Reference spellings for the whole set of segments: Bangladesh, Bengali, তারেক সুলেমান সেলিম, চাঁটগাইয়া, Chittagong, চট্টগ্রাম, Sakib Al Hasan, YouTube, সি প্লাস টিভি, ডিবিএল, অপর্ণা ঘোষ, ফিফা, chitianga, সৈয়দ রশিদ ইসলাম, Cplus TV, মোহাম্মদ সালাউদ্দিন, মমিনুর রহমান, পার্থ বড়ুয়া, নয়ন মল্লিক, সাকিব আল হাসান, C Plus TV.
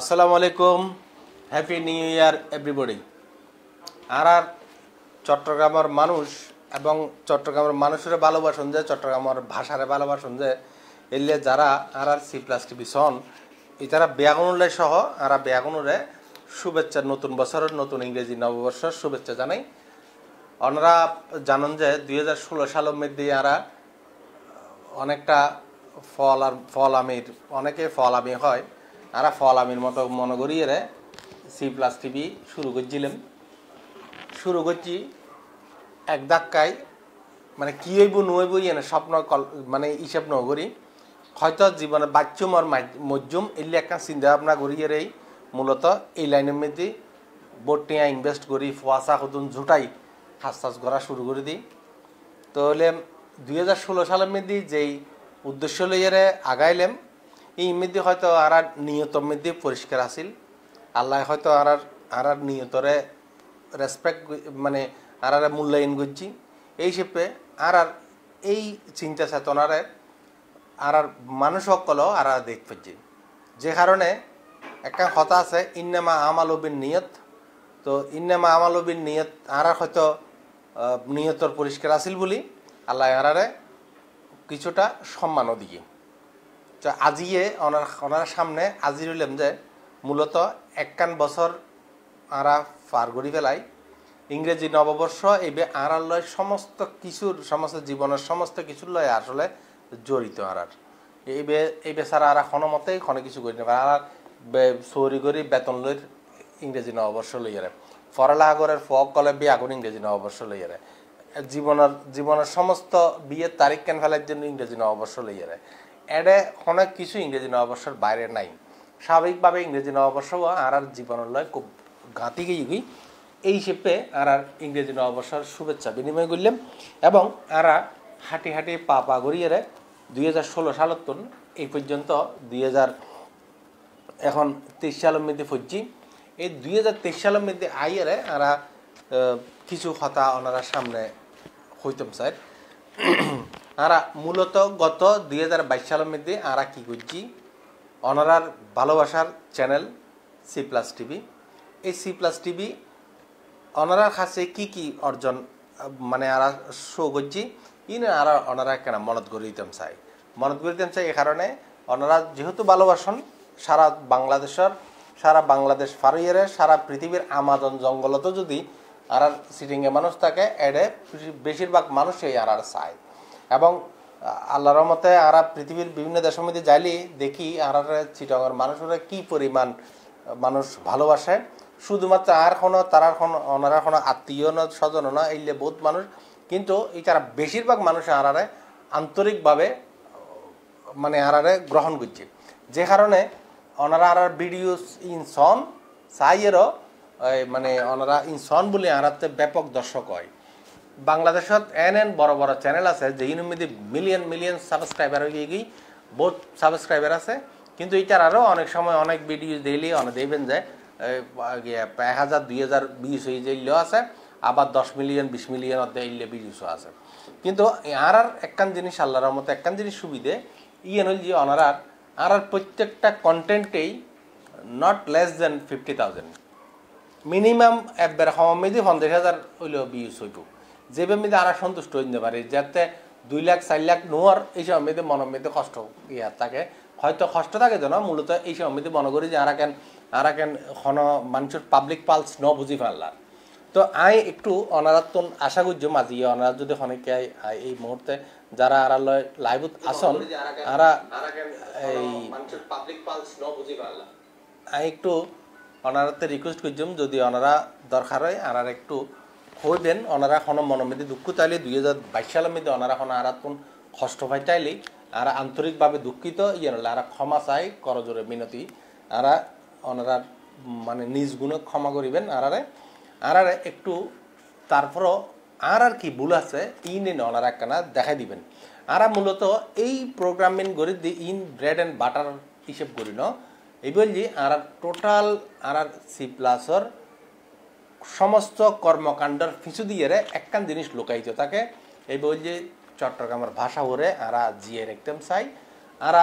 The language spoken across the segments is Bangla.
আসসালামু আলাইকুম, হ্যাপি নিউ ইয়ার এভরিবডি। আর চট্টগ্রামের মানুষ এবং চট্টগ্রামের মানুষের ভালোবাসন যে চট্টগ্রামের ভাষারে ভালোবাসন যে এলে যারা আর সি প্লাস টিভি সন এটারা ব্যাগুনুল্লাহ সহ আর ব্যাগুনুরে শুভেচ্ছা, নতুন বছরের নতুন ইংরেজি নববর্ষের শুভেচ্ছা জানাই। ওনারা জানেন যে 2016 সালের মধ্যে আরা অনেকটা ফল আমির অনেকে ফল আমি হয় আরা ফল আমির মতো মনে করিয়ে সি প্লাস টিভি শুরু করছি এক ধাক্কায়, মানে কী হইব নইব এনে স্বপ্ন মানে হিসেব ন করি, হয়তো জীবনে বাচ্চুম আর মজ্জুম এলে একটা চিন্তা ভাবনা করিয়ে রেই মূলত এই লাইনের মধ্যে বোটিয়া ইনভেস্ট করি ফুয়াশা হতুন ঝুটাই হাস করা শুরু করে দিই। তাহলে 2016 সালের মধ্যে যেই উদ্দেশ্য লইয়ারে আগাইলাম এই মধ্যে হয়তো আর নিয়তর মধ্যে পরিষ্কার আসিল। আল্লাহ হয়তো আর নিয়তরে রেসপেক্ট মানে আর মূল্যায়ন করছি এই হিসেবে আর এই চিন্তা চেতনারে আর মানুষ সকলও আর দেখ পাচ্ছি, যে কারণে একটা কথা আছে ইন্নামা আমালবিন নিয়ত। তো ইন্নামা আমালবিন নিয়ত আর হয়তো নিয়তর পরিষ্কার আসিল বলি আল্লাহ আরারে কিছুটা সম্মানও দিয়ে। তো আজিয়ে ওনার সামনে আজি রইলাম যে মূলত একখান বছর আরা পার করি ফেলাই ইংরেজি নববর্ষ এবে আড়ার লয় সমস্ত কিছুর সমস্ত জীবনের সমস্ত কিছুর লয় আসলে জড়িত। আড়ার এই বেচারা আরা কোনো মতেই কোনো কিছু করি না, আর চৌরি করি বেতন লই ইংরেজি নববর্ষ লইয়ারে ফরালাহা করার ফক কলে বিয়ে আগুন ইংরেজি নববর্ষ লইয়ারে জীবনের সমস্ত বিয়ের তারিখ কেন ফেলার জন্য ইংরেজি নববর্ষ লইয়ারে এডে অনেক কিছু ইংরেজি নববর্ষের বাইরে নাই। স্বাভাবিকভাবে ইংরেজি নববর্ষ আর আর জীবনের লয় খুব গাঁতি গিয়ে এই হিসেবে আর আর ইংরেজি নববর্ষের শুভেচ্ছা বিনিময় করলাম এবং আর হাঁটি হাঁটি পা পা গড়িয়ে 2016 সালের তন এই পর্যন্ত 2023 সালের মধ্যে ফুটছি। এই 2023 সালের মধ্যে আইয়ারে আর কিছু কথা ওনারা সামনে হইতাম স্যার। আর মূলত গত 2022 সালের মধ্যে আর কী করছি ওনারার ভালোবাসার চ্যানেল সি প্লাস টিভি। এই সি প্লাস টিভি ওনারার কাছে কী অর্জন মানে আর শো করছি ইন আর ওনারা কেন মনত করে দিতাম চাই এই কারণে ওনারা যেহেতু ভালোবাসন সারা বাংলাদেশ ফারিয়ারে সারা পৃথিবীর আমাজন জঙ্গলত যদি আর আর সিটিংয়ে মানুষ থাকে এডে বেশিরভাগ মানুষই আর আর চায়। এবং আল্লাহর রহমতে আর পৃথিবীর বিভিন্ন দেশের মধ্যে যাইলে দেখি আর আর চিটাগংয়ের মানুষরা কী পরিমাণ মানুষ ভালোবাসে, শুধুমাত্র আর কোনো তারার কোনো ওনারা কোনো আত্মীয় না স্বজন না এইলে বহুত মানুষ, কিন্তু এই তারা বেশিরভাগ মানুষ আর আরে আন্তরিকভাবে মানে আর আরে গ্রহণ করছে, যে কারণে ওনারা আর ভিডিও ইনসন সাইয়েরও মানে ওনারা ইনসন বলে আরাতে ব্যাপক দর্শক হয়। বাংলাদেশত এন বড় চ্যানেল আছে যে ইনমিদি মিলিয়ন সাবস্ক্রাইবার হয়ে গিয়ে বহুত সাবস্ক্রাইবার আছে, কিন্তু এইটার আরও অনেক সময় অনেক ভিডিও দিলে অনেক দেখবেন যে 1000 2020 হয়ে যেগুলো আছে, আবার 10 মিলিয়ন 20 মিলিয়ন অর্ধে ভিডিওসও আছে। কিন্তু আর আর একখান জিনিস আল্লাহর রহমতে একখান জিনিস সুবিধে ইয়ে হল যে ওনারা আর আর প্রত্যেকটা কন্টেন্টেই নট লেস দেন 50,000 মিনিমাম একবার সমিতি 50,000 হইলেও ভিউজ হইব, যেভাবে মেয়েদের আর সন্তুষ্ট হইতে পারে, যাতে 2 লাখ 4 লাখ নোয়ার এই সব মেয়েদের মনমিতে কষ্ট ইয়ে থাকে, হয়তো কষ্ট থাকে যেন মূলত এই সব মেয়েদের মনে করি যে আর কেন ঘন মানুষের পাবলিক পালস ন বুঝি পারলার। তো আই একটু অনারার তো আশা করছি মাঝি অনারার যদি অনেকে এই মুহূর্তে যারা আর লয় লাইভত আসন আরা এই আই একটু অনারাতে রিকোয়েস্ট করছিম যদি অনারা দরকার হয় আর আর একটু হইবেন ওনারা এখন মনোমেদি দুঃখ চাইলে 2022 সালের মধ্যে ওনারা এখন আর কোন কষ্ট পাই চাইলে আর আন্তরিকভাবে দুঃখিত ইয়ে নলে আর ক্ষমা চাই করজোরে মিনতি আর ওনারা মানে নিজ গুণে ক্ষমা করিবেন আর আরে একটু তারপরও আর কি ভুল আছে ইন ইন ওনারা একখানা দেখাই দিবেন। আর মূলত এই প্রোগ্রামিং গড়ি দি ইন ব্রেড অ্যান্ড বাটার হিসেব করি ন এই বলছি আর টোটাল আর সি প্লাসর সমস্ত কর্মকাণ্ডের পিছু দিয়ে একখান জিনিস লুকায়িত থাকে এই বলছি চট্টগ্রামের ভাষা ওরে আরা জিয়ে রাখতাম চাই আর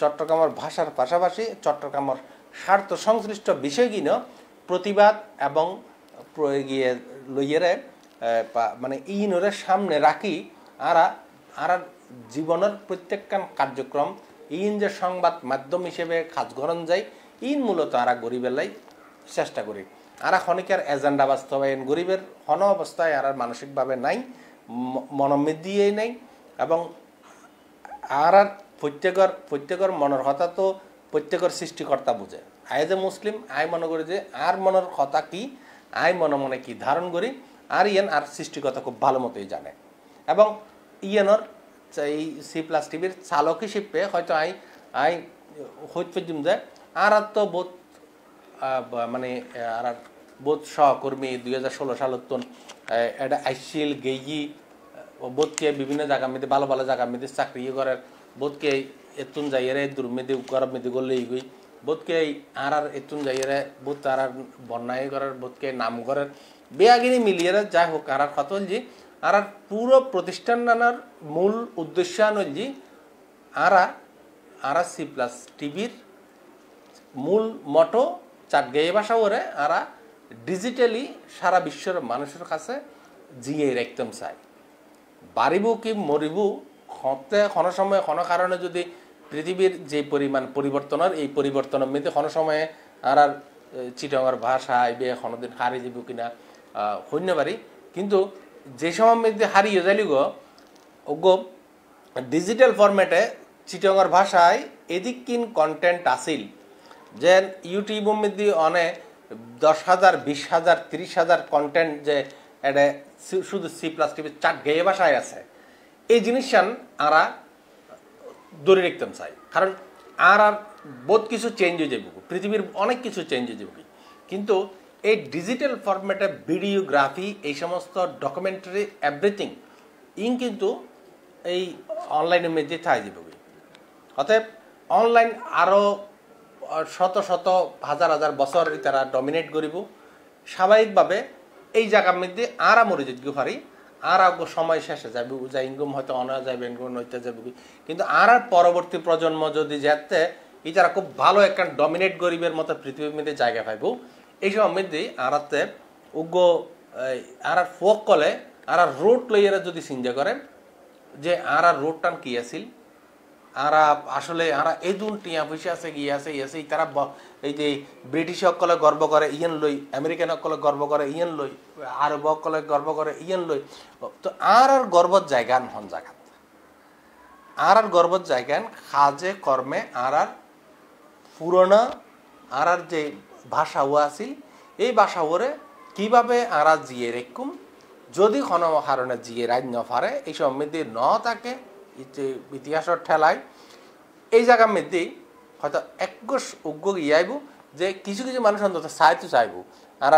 চট্টগ্রামের ভাষার পাশাপাশি চট্টগ্রামের স্বার্থ সংশ্লিষ্ট বিষয়গুলো প্রতিবাদ এবং গিয়ে লইরে মানে ইনোরে সামনে রাখি আরা আরা জীবনের প্রত্যেকখান কার্যক্রম ইন যে সংবাদ মাধ্যম হিসেবে কাজ করেন যায় ইন মূলত আরা গরিবেলাই চেষ্টা করি আরা খনিকার এজেন্ডা বাস্তবায়ন গরিবের হন অবস্থায় আরা মানসিকভাবে নাই মনোমেদিয়ে নাই এবং আরা প্রত্যেকর মনের কথা তো প্রত্যেকর সৃষ্টিকর্তা বুঝে আয় যে মুসলিম আয় মনে করি যে আর মনের কথা কি আয় মনে মনে কি ধারণ করি আর ইয়েন আর সৃষ্টিকর্তা খুব ভালো মতোই জানে এবং ইয়েনর এই সি প্লাস টিভির চালক হিসেবে হয়তো আই আই হৈতম যায় আর তো বোধ মানে আর বোধ সহকর্মী 2016 সালত এটা আইসিএল গেই বোধকে বিভিন্ন জায়গা মেয়েদের ভালো ভালো জায়গা মেয়েদের চাকরি করার বোধকে এতুন যাইয়ের দুর্মেদি গরব মেদি গলে এগুই বোধকে আর এতুন যাইয়ের বোধ আর বন্যায় করার বোধকে নাম করার বেআগিনি মিলিয়ে যাই হোক আর কত যে আর পুরো প্রতিষ্ঠানটার মূল উদ্দেশ্য হলজি আরা আরা সি প্লাস টিভির মূল মটো চাটগাই ভাষা ওরে আরা ডিজিটালি সারা বিশ্বের মানুষের কাছে জিয়ে রাখতাম চাই বাড়িব কি মরিবু হতে কোনো সময়ে কোনো কারণে যদি পৃথিবীর যে পরিমাণ পরিবর্তনের এই পরিবর্তনের মধ্যে কোনো সময়ে আর আর চিটাঙার ভাষা আইবে কোনোদিন হারিয়ে যাব কিনা শূন্য পারি কিন্তু যে সময় মধ্যে হারিয়ে যাইলি গো ডিজিটাল ফরম্যাটে চিটাঙার ভাষায় এদিক কিন কন্টেন্ট আসিল যে ইউটিউবের মধ্যে অনেক 10,000 20,000 30,000 কন্টেন্ট যে এটা শুধু সি প্লাস টিভির চাট গেয়ে ভাষায় আছে এই জিনিসটান আরা ধরে রাখতাম চাই কারণ আর আর বহুত কিছু চেঞ্জ হয়ে যাবে পৃথিবীর অনেক কিছু চেঞ্জ হয়ে যাবে কিন্তু এই ডিজিটাল ফরম্যাটে ভিডিওগ্রাফি এই সমস্ত ডকুমেন্টারি এভরিথিং ইন কিন্তু এই অনলাইনের মধ্যে থাই যাবে অতএব অনলাইন আরও শত শত হাজার হাজার বছর তারা ডমিনেট করিব স্বাভাবিকভাবে এই জায়গার মধ্যে আরা মরে যেতে পারি আর আগে সময় শেষে যাবে যা ইনকম হয়তো অনা যাবে ইনকম নইতে যাবে কিন্তু আর পরবর্তী প্রজন্ম যদি যেতে এই তারা খুব ভালো একটা ডমিনেট গরিবের মতো পৃথিবীর মধ্যে জায়গা পাইব এই সব মধ্যে আরাতে উগ্র আর আর ফোক কলে আর আর রোড লইয়েরা যদি চিন্তা করেন যে আর আর রোড টান কি আছিল আর আসলে আর এদুন টিয়া পয়সা আছে গিয়ে আছে ইয়েছে তারা এই যে ব্রিটিশ সকলে গর্ব করে ইয়েন লই আমেরিকান সকলে গর্ব করে ইয়েন লই আরব সকলে গর্ব করে ইয়েন লই তো আর আর গর্বর জায়গা হন জায়গা আর আর গর্বর জায়গা কাজে কর্মে আর আর পুরনো আর আর যে ভাষা ও আছিল এই ভাষা ওরে কীভাবে আর আর জিয়ে রেখুম যদি কোনো কারণে জিয়ে রাজ নফারে এই সম্বন্ধে ন থাকে ইতিহাসের ঠেলায় এই জায়গার মধ্যে হয়তো একগোষ উগ্র গিয়াইব যে কিছু কিছু মানুষ অন্তত চাইতো চাইব আর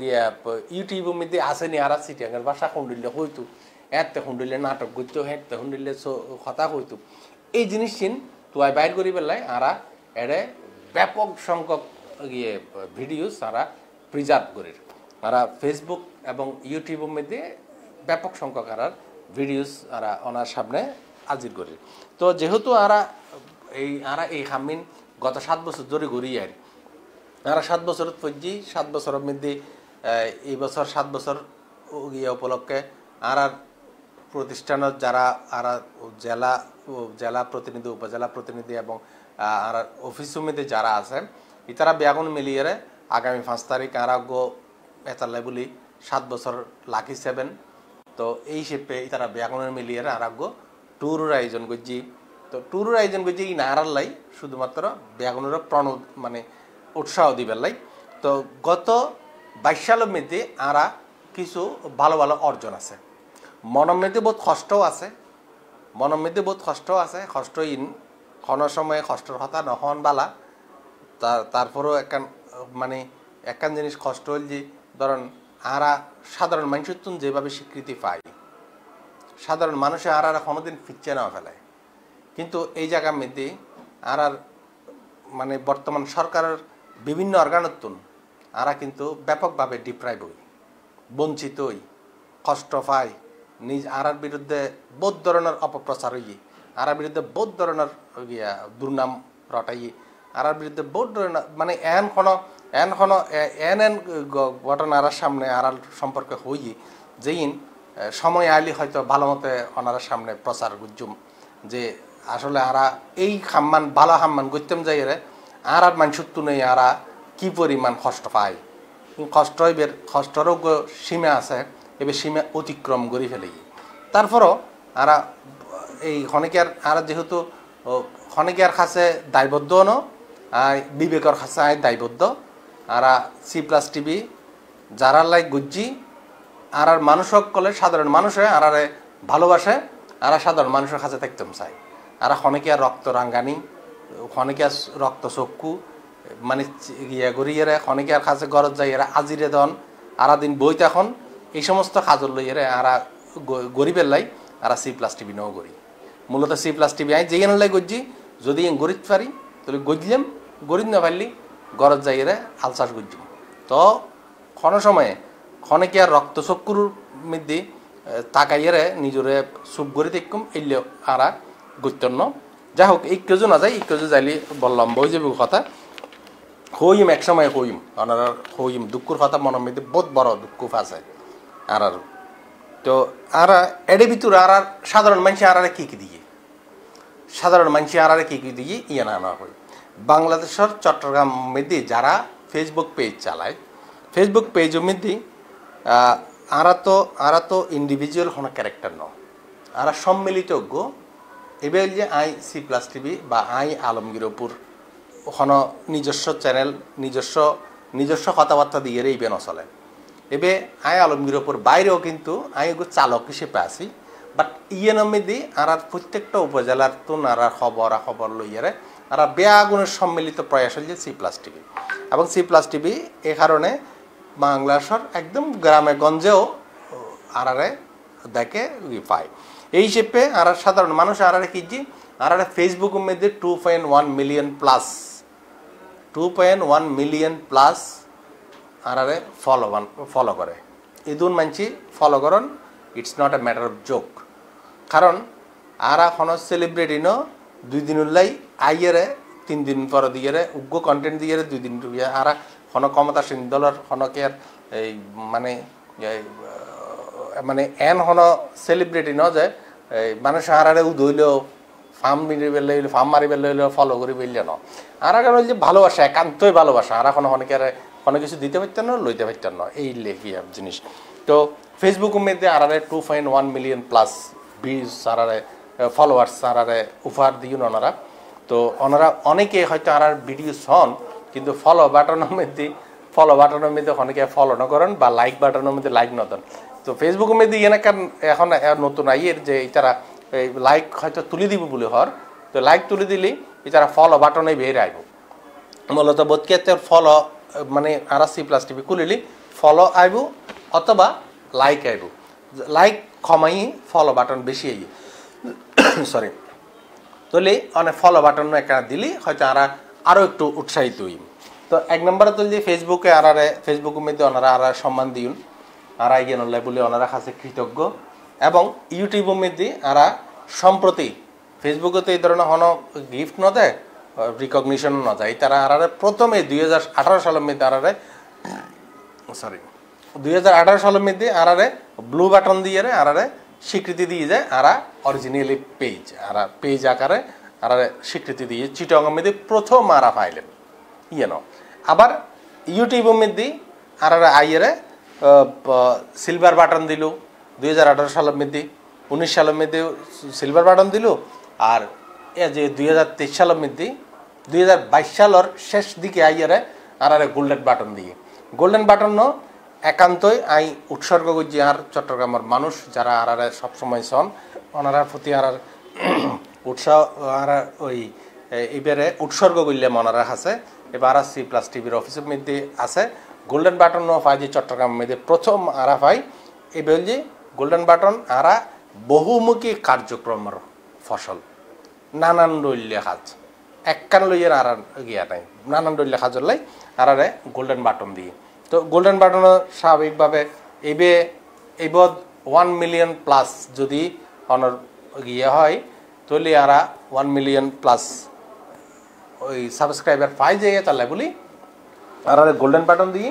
গিয়া ইউটিউবের মধ্যে আসেনি আর চিটাঙের ভাষা খুঁডিলে হইতো এতে খুঁডিলে নাটক করতো হেঁটতে খুঁডিলে কথা হইতো এই জিনিসটি তুয়াই বাইর করি পেলায় আরা এড়ে ব্যাপক সংখ্যক গিয়ে ভিডিও তারা প্রিজার্ভ করে আরা ফেসবুক এবং ইউটিউবের মধ্যে ব্যাপক সংখ্যক আর ভিডিওস আরা ওনার সামনে হাজির করি তো যেহেতু আরা এই হামিন গত 7 বছর ধরে ঘুরি আর আরা 7 বছর পর্যন্ত 7 বছরের মধ্যে এই বছর 7 বছর গিয়ে উপলক্ষে আর আর প্রতিষ্ঠানের যারা আর জেলা জেলা প্রতিনিধি উপজেলা প্রতিনিধি এবং আর অফিস সমিতি যারা আছেন তারা বেগুন মিলিয়ে আগামী 5 তারিখ আরা গো এতালাই বলি 7 বছর লাকি 7 তো এই হিসেবে তারা ব্যাকরণের মিলিয়ে আরাগ্য ট্যুরের আয়োজন করছি তো ট্যুরের আয়োজন করছি এই নারাল্লাই শুধুমাত্র ব্যাকরণের প্রণ মানে উৎসাহ দিবেলাই তো গত 22 সালের মধ্যে আরা কিছু ভালো ভালো অর্জন আছে মনমেতে বহুত কষ্টও আছে মনমেতে বহুত কষ্ট আছে কষ্ট ইন কোনো সময়ে কষ্টর কথা নহন বালা তারপরেও একখান মানে একখান জিনিস কষ্ট হল যে ধরেন আরা সাধারণ মানুষের তুন যেভাবে স্বীকৃতি পায় সাধারণ মানুষে আর আর কোনোদিন ফিরছে না ফেলায় কিন্তু এই জায়গার মধ্যে আর আর মানে বর্তমান সরকারের বিভিন্ন অর্গানের তুন আরা কিন্তু ব্যাপকভাবে ডিপ্রাইভ হই বঞ্চিত হই কষ্ট পায় নিজ আরার বিরুদ্ধে বহুত ধরনের অপপ্রচার হইয়ে আরার বিরুদ্ধে বহুত ধরনের দুর্নাম রটাই আরার বিরুদ্ধে বহুত মানে এন ঘটনার সামনে আড়াল সম্পর্কে হইয়ে যেইন সময় আইলে হয়তো ভালোমতে ওনারা সামনে প্রচার গুজুম যে আসলে আরা এই খাম্মান ভালো হাম্মান গইতেম যাইরে আর আর মানসুত্তু নেই আরা কি পরিমাণ কষ্ট পায় কষ্ট এর কষ্টরও সীমা আছে এবে সীমা অতিক্রম করে ফেলে তারপরও আরা এই হনেকার আর যেহেতু হনেকার কাছে দায়বদ্ধ না আর বিবেকর কাছে দায়বদ্ধ আরা সি প্লাস টিভি যারা লাই গুজি আর আর মানুষক কলে সাধারণ মানুষে আরারে ভালোবাসে আরা সাধারণ মানুষের কাছে থাকতেম চায় আরা হনেকে আর রক্ত রাঙ্গানি হনেকে আর রক্ত চক্ষু মানে ইয়া গড়িয়ে হনেকে আর কাছে গরজ যায় এরা আজিরে দন আরা দিন বই তখন এই সমস্ত খাজল লইয়ে আরা গরিবের লাই আরা সি প্লাস টিভি নও গড়ি মূলত সি প্লাস টিভি আই যেই লাই গজি যদি গরিব পারি তাহলে গজলাম গরিব না পারলি গরজ যাই রে আলসাস গজ্জু তো ক্ষণ সময়ে ক্ষণকে আর রক্ত চক্ষুর মধ্যে তাকাইয়ের নিজরে চুপ গড়ি দেখুম এলে আরা গুজতন্য যাই হোক এই কেজো না যায় এই কেজো যাইলে বললাম বই যাবি কথা হইম এক সময় হইম ওনারা হইম দুঃখর কথা মনের মধ্যে বহুত বড় দুঃখ আছে আর তো আর এডে ভিতর আর আর সাধারণ মানুষ আর আর কী কী দিয়ে সাধারণ মানুষ আর আর কী কী দিয়ে ইয়ে না হয় বাংলাদেশের চট্টগ্রাম মধ্যে যারা ফেসবুক পেজ চালায় ফেসবুক পেজ মধ্যে আরা তো ইন্ডিভিজুয়াল হন ক্যারেক্টার ন আরা সম্মিলিতজ্ঞ এবার যে আই সি প্লাস টিভি বা আই আলমগীরপুর হন নিজস্ব চ্যানেল নিজস্ব কথাবার্তা দিয়ে এইবে নচলে এবে আই আলমগীরপুর বাইরেও কিন্তু আই চালক হিসেবে আছি বাট ইয়ে নমেদি আর প্রত্যেকটা উপজেলার তো নারা খবর লইয়ারে আর বেআগুনের সম্মিলিত প্রয়াস হয়েছে সি প্লাস টিভি এবং সি প্লাস টিভি এ কারণে বাংলাদেশের একদম গ্রামে গঞ্জেও আরারে দেখে পায় এই হিসেবে আর সাধারণ মানুষ আরারে কিজি আরারে ফেসবুক মধ্যে 2.1 মিলিয়ন প্লাস 2.1 মিলিয়ন প্লাস আরারে ফলো করে ইদুন মানছি ফলো করেন it's not a matter of joke কারণ আরা হন সেলিব্রিটি ন দুই দিন উল্লাই আইয়েরে তিন দিন পর দিয়ে উগ্র কন্টেন্ট দিয়ে 2 দিন আর হন ক্ষমতাসীন দলের হনকে আর এই মানে মানে এন হন সেলিব্রিটি ন যে মানুষ আরারে উদইলেও ফার্ম মিলি বেলে ফার্ম মারি বেলে ফলো করি বললে ন আর কারণ যে ভালোবাসা একান্তই ভালোবাসা আর এখন হনকে আর কোনো কিছু দিতে পারতেন না লইতে পারতেন না এই লেখি জিনিস তো ফেসবুক মধ্যে আরারে 2.1 মিলিয়ন প্লাস ভিউজ আরারে ফলোয়ার্স আরারে উপহার দিন ওনারা তো ওনারা অনেকে হয়তো আর ভিডিওস হন কিন্তু ফলো বাটনের মধ্যে অনেকে ফলো না করেন বা লাইক বাটনের মধ্যে লাইক না দেন তো ফেসবুকের মধ্যে এনাকার এখন নতুন আইয়ের যে এটারা লাইক হয়তো তুলে দিব বলে হর তো লাইক তুলে দিলে এটারা ফলো বাটনে বের আইব মূলত বোধকে ফলো মানে আর সি প্লাস টিভি খুলিলি ফলো আইব অথবা লাইক আইব লাইক কমাই ফলো বাটন বেশি আই সরি তাহলে অনেক ফলো বাটন একটা দিলি হয়তো আরা আরও একটু উৎসাহিত হইম তো এক নম্বরে তো যে ফেসবুকে আরারে ফেসবুকের মধ্যে ওনারা আর সম্মান দিন আর ইয়ে নল্লাই বলে ওনারা কাছে কৃতজ্ঞ এবং ইউটিউবের মধ্যে আরা সম্প্রতি ফেসবুকেতে এই ধরনের হন গিফট ন দেয় রিকগনিশনও না যায় তারা আরারে প্রথমে 2018 সালের মধ্যে আরারে সরি 2018 সালের মধ্যে আরারে ব্লু বাটন দিয়ে আরারে স্বীকৃতি দিয়ে যায় আরা অরিজিনালি পেজ আরা পেজ আকারে আরারে স্বীকৃতি দিয়ে চিটাগংয়ের মধ্যে প্রথম আরা পাইলেন ইয়ে ন আবার ইউটিউবের মধ্যে আরারে আইয়েরে সিলভার বাটন দিল 2018 সালের মধ্যে 19 সালের মধ্যে সিলভার বাটন দিল আর এ যে 2023 সালের মধ্যে 2022 সালের শেষ দিকে আইয়েরে আরারে গোল্ডেন বাটন দিয়ে গোল্ডেন বাটন ন একান্তই আই উৎসর্গ করছি আর চট্টগ্রামের মানুষ যারা আরারে সবসময় সন ওনারার প্রতি আরার উৎসাহ আর ওই এবারে উৎসর্গ করলে মনারা আছে এবার আর সি প্লাস টিভির অফিসের মধ্যে আছে গোল্ডেন বাটন পাই যে চট্টগ্রামের মধ্যে প্রথম আরা পাই এবার যে গোল্ডেন বাটন আরা বহুমুখী কার্যক্রমের ফসল নানান রইল্যে কাজ একখান লইয়ের আর গিয়া নাই নানান রইল্যে কাজের লাই আরারে গোল্ডেন বাটন দিয়ে তো গোল্ডেন বাটন স্বাভাবিকভাবে এবে এব 1 মিলিয়ন প্লাস যদি অনর ইয়ে হয় তাহলে আরা 1 মিলিয়ন প্লাস সাবস্ক্রাইবার পাই যাইয়ে তাহলে বলি আর গোল্ডেন বাটন দিয়ে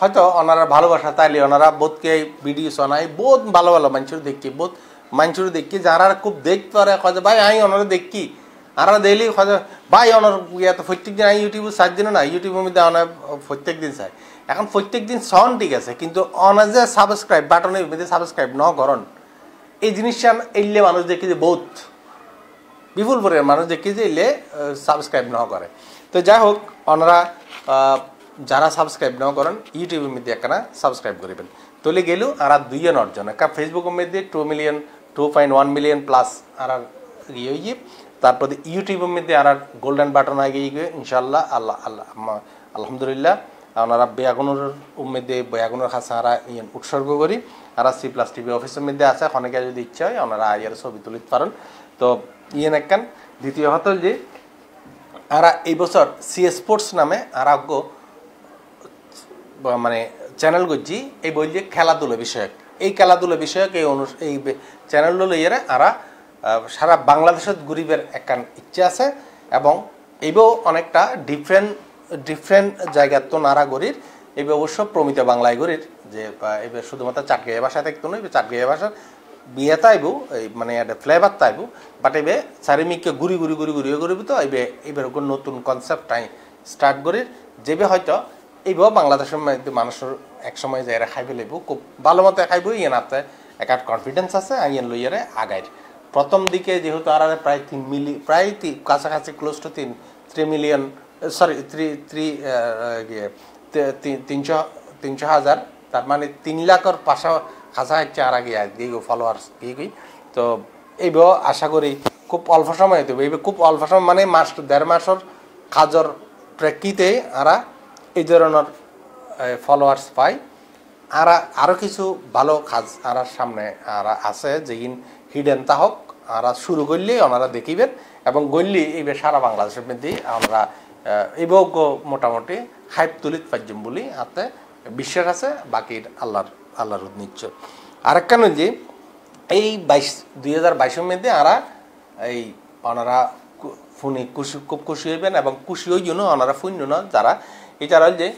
হয়তো ওনারা ভালোবাসা তাইলে ওনারা বোধকে ভিডিও শোনায় বহুত ভালো ভালো মানুষের দেখি বহুত মানুষের দেখি যারা খুব দেখতে পারে কয় ভাই আমি ওনারা দেখি আর ডেইলি কয় ভাই ওনার ইয়া তো প্রত্যেক দিন ইউটিউবে 7 দিন না ইউটিউবে মধ্যে ওনা প্রত্যেক দিন চাই এখন প্রত্যেক দিন শোন ঠিক আছে কিন্তু ওনা যে সাবস্ক্রাইব বাটনে মধ্যে সাবস্ক্রাইব ন করন এই জিনিসটা এলে মানুষ দেখি যে বহুত বিপুল পরে মানুষ দেখি যে এলে সাবস্ক্রাইব ন করে তো যাই হোক ওনারা যারা সাবস্ক্রাইব নাও করেন ইউটিউবের মধ্যে একখানা সাবস্ক্রাইব করিবেন তোলে গেল আর দুইজন অর্জন একটা ফেসবুকের মধ্যে 2.1 মিলিয়ন প্লাস আর ইয়ে হয়ে তারপরে ইউটিউবের মধ্যে আর গোল্ডেন বাটন আগে গিয়ে ইনশাল্লাহ আল্লাহ আল্লাহ আলহামদুলিল্লাহ ওনারা বেয়াগুনোর মধ্যে বেয়াগুনোর কাছে আর উৎসর্গ করি আর সি প্লাস টিভি অফিসের মধ্যে আছে অনেকে যদি ইচ্ছা হয় ওনারা আইয়ার ছবি তুলিতে পারেন তো ইয়ে একখান দ্বিতীয় হতো যে আর এই বছর সি স্পোর্টস নামে আর মানে চ্যানেল গুজি এই বই যে খেলাধুলা বিষয়ক এই খেলাধুলা বিষয়ক এই চ্যানেলগুলো ইয়ে আরা সারা বাংলাদেশের গরিবের একখান ইচ্ছা আছে এবং এইবো অনেকটা ডিফারেন্ট জায়গার তো নারা গরির এই অবশ্য প্রমিত বাংলায় গরির যে এবার শুধুমাত্র চাটগাঁয়া ভাষা থাকতো না চাটগাঁয়া ভাষার বিয়ে তাইব এই মানে একটা ফ্লেভার তাইব বাট এবার চারিমিককে ঘুরি ঘুরি ঘুরি ঘুরিয়ে ঘুরবি তো এবার এবার নতুন কনসেপ্ট স্টার্ট করির যেবে হয়তো এইভাবে বাংলাদেশের মানুষের একসময় যারা খাইবে লাগবো খুব ভালো মতো খাইব ইয়েন আপনার একটা কনফিডেন্স আছে ইয়েন লইয়ারে আগায় প্রথম দিকে যেহেতু আর প্রায় 3 মিলিয়ন প্রায় কাছাকাছি ক্লোজ টু 3 মিলিয়ন সরি 3,300,000 তার মানে 3 লাখের পাশা খাসা হচ্ছে আর আগে দিয়ে ফলোয়ার্স দিয়ে তো এইভাবে আশা করি খুব অল্প সময় দেবো এইভাবে খুব অল্প সময় মানে মাস 1.5 মাসের কাজর প্রেক্ষিতে আরা এই ধরনের ফলোয়ার্স পাই আর আরও কিছু ভালো কাজ আর সামনে আর আছে যেদিন হিডেন তা হোক আর শুরু করলেই ওনারা দেখিবেন এবং গড়লি এইবার সারা বাংলাদেশের মধ্যে আমরা এইভাবে মোটামুটি হাইপ তুলিত পারজম বলি হাতে বিশ্বাস আছে বাকি আল্লাহর নিশ্চয় আরেকখান যে এই 2022-এর মধ্যে আরা এই ওনারা ফোনে খুব খুশি হইবেন এবং খুশি ওই জন্য ওনারা ফোন না যারা এছাড়াও যে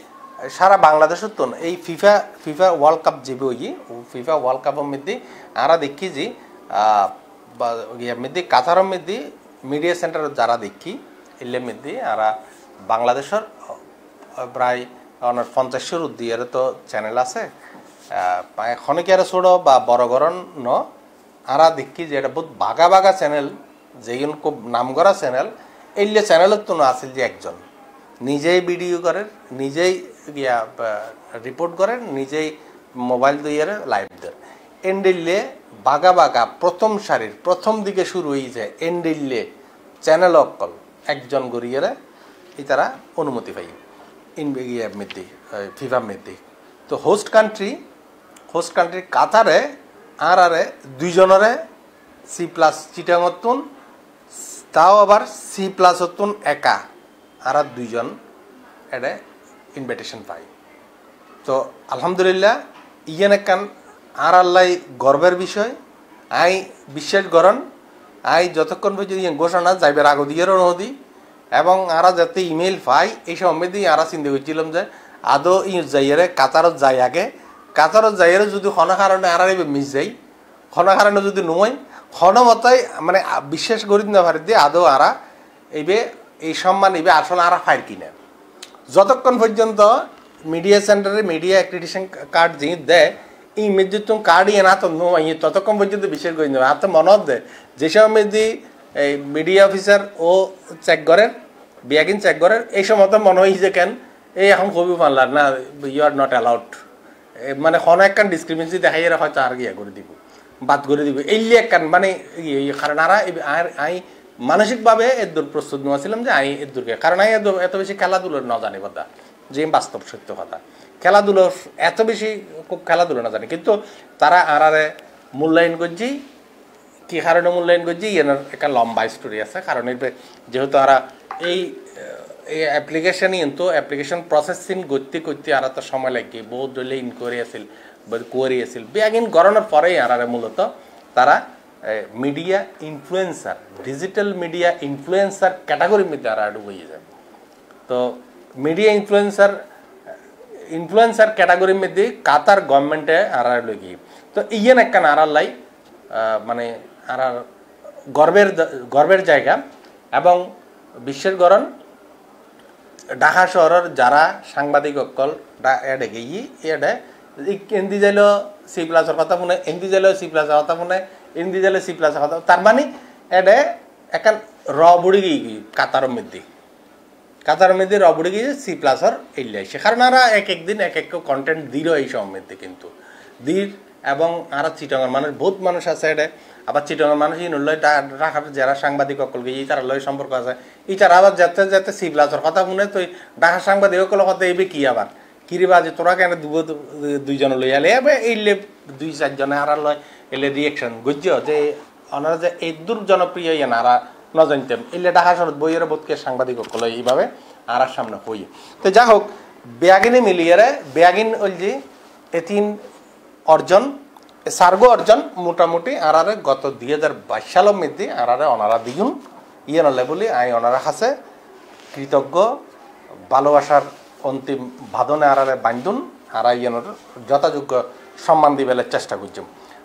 সারা বাংলাদেশের তো এই ফিফা ওয়ার্ল্ড কাপ যে বই ফিফা ওয়ার্ল্ড কাপের মধ্যে আমরা দেখি যে মধ্যে কাতারের মধ্যে মিডিয়া সেন্টার যারা দেখি এলের মধ্যে আমরা বাংলাদেশের প্রায় 50-এর উদ্দিয়ার তো চ্যানেল আছে এখনকে আর ছোটো বা বড় গরণ ন আমরা দেখি যে এটা বহুত ভাগা চ্যানেল যেগুলো খুব নাম করা চ্যানেল এলে চ্যানেলের তো আছে যে একজন নিজেই ভিডিও করেন নিজেই রিপোর্ট করেন নিজেই মোবাইল দিয়ে লাইভ দেন এন্ডিল্লে বাঘা প্রথম সারির প্রথম দিকে শুরু হয়ে যায় এন্ডিল্লে চ্যানেল অকল একজন গড়িয়ে এই তারা অনুমতি পাই ইন্ডিয়ার মধ্যে ফিফার মধ্যে তো হোস্ট কান্ট্রি কাতারে আরে দুইজনরে সি প্লাস চিটাঙতুন তাও আবার সি প্লাস হতুন একা আর দুইজন এটা ইনভাইটেশন পাই তো আলহামদুলিল্লাহ ইয়েন একখান আর আল্লাহ গর্বের বিষয় আই বিশ্বাস করেন আই যতক্ষণ পর্যন্ত ঘোষণা যাইবার আগ দিয়ে নদী এবং আরা যাতে ইমেল পাই এই সম্বন্ধে আরা চিন্তা করছিলাম যে আদৌ যাইয়ারে কাতারত যাই আগে কাতারত যাইয়ারে যদি কোনো কারণে আর মিস যাই কোনো কারণে যদি নয় কোনো মতাই মানে বিশ্বাস করি না ভারত দিয়ে আদৌ আরা এইবে এই সম্মান এবার আসলে আর ফাইল কিনে যতক্ষণ পর্যন্ত মিডিয়া সেন্টারে মিডিয়া অ্যাক্রিডিশন কার্ড যে দেয় এই মেয়েদের তো কার্ড ইয়ে না তো নয় ততক্ষণ পর্যন্ত বিশ্বাস করে নেবে আর তো মনে দেয় যেসব মেয়েদি এই মিডিয়া অফিসার ও চেক করেন বিয়াকিন চেক করেন এই সময় তো মনে হয় যে কেন এই এখন কবি পারলাম না ইউ আর নট অ্যালাউড মানে কোনো একখান ডিসক্রিমিনেন্সি দেখাই এরা হয়তো আর ইয়ে করে দিব বাদ করে দিব এই একখান মানে কারণ আই মানসিকভাবে এর দূর প্রস্তুত নেওয়াছিলাম যে আমি এর দূরকে কারণ আমি এত বেশি খেলাধুলোর না জানি কথা যে বাস্তব সত্য কথা খেলাধুলোর এত বেশি খুব খেলাধুলো না জানি কিন্তু তারা আরে মূল্যায়ন করছি কী কারণে মূল্যায়ন করছি এনার একটা লম্বা স্টোরি আছে কারণ এবার যেহেতু তারা এই অ্যাপ্লিকেশানই তো অ্যাপ্লিকেশন প্রসেসিং করতে করতে আর তো সময় লাগে বহুত ধরলে ইনকোয়ারি আসিল কোয়ারি আসিল ব্যাগিন গড়ানোর পরেই আরে মূলত তারা media influencer digital media influencer ক্যাটাগরির মধ্যে আর ডুবিয়ে যাবে तो मीडिया इन्फ्लुएंसर कैटेगरी में दे कातार गवर्नमेंट है आरा लोगी तो ये न कन आरा लाई माने आरा गवर्नमेंट जाएगा एवं विशेष गरण ढाका शहर जारा सांगबादिक कल ऐड है ये ऐड है एक इंदी जलो सी प्लस आता पुणे इंदी जलो सी प्लस आता पुणे इंदी जलो सी प्लस आता तारमानी ऐड है एकल रॉबड़ी की कातारों में दे रॉबड़ी की सी प्लस और इल्ले शिखरनारा एक एक दिन एक एक को कंटेंट दीरो ऐसा में दे किंतु दीर एवं आरा चिटोंगर मानस बहुत मानुष आसाइड है अब चिटोंगर मानुष ये नुल्ले राखा जरा सांगबादिक कल के ये इतार लोई संपर्क आसा इतार आवाज जाते जाते सी प्लस और खाता हुने तो राखा सांगबादिक कल होते ये भी किया बार किरीबाजी तोरा क्या ना दुबो दुई जनों लोई आले अब इल्ले दुई सात जने आरा लोई इल्ले रिएक्शन गुज्जो जे अनार जे एक दूर जनप्रिय ये नारा नजंतम इल्ले ढाका शहर बोयेरा बहुत के सांगबादिक कल ये बाबे आरा सामने हुई तो जा होक ब्यागिने मिली रे ब्यागिन उल्जी एतीन অর্জন সার্গো অর্জন মোটামুটি আরারে গত 2022 সাল মধ্যে আরারে অনারা দিগুন ইয়ে নলে বলি আই অনারা কাছে কৃতজ্ঞ ভালোবাসার অন্তিম ভাদনে আরারে বান্ধুন আরা ইয়ের যথাযোগ্য সম্মান দিবেলে চেষ্টা করছি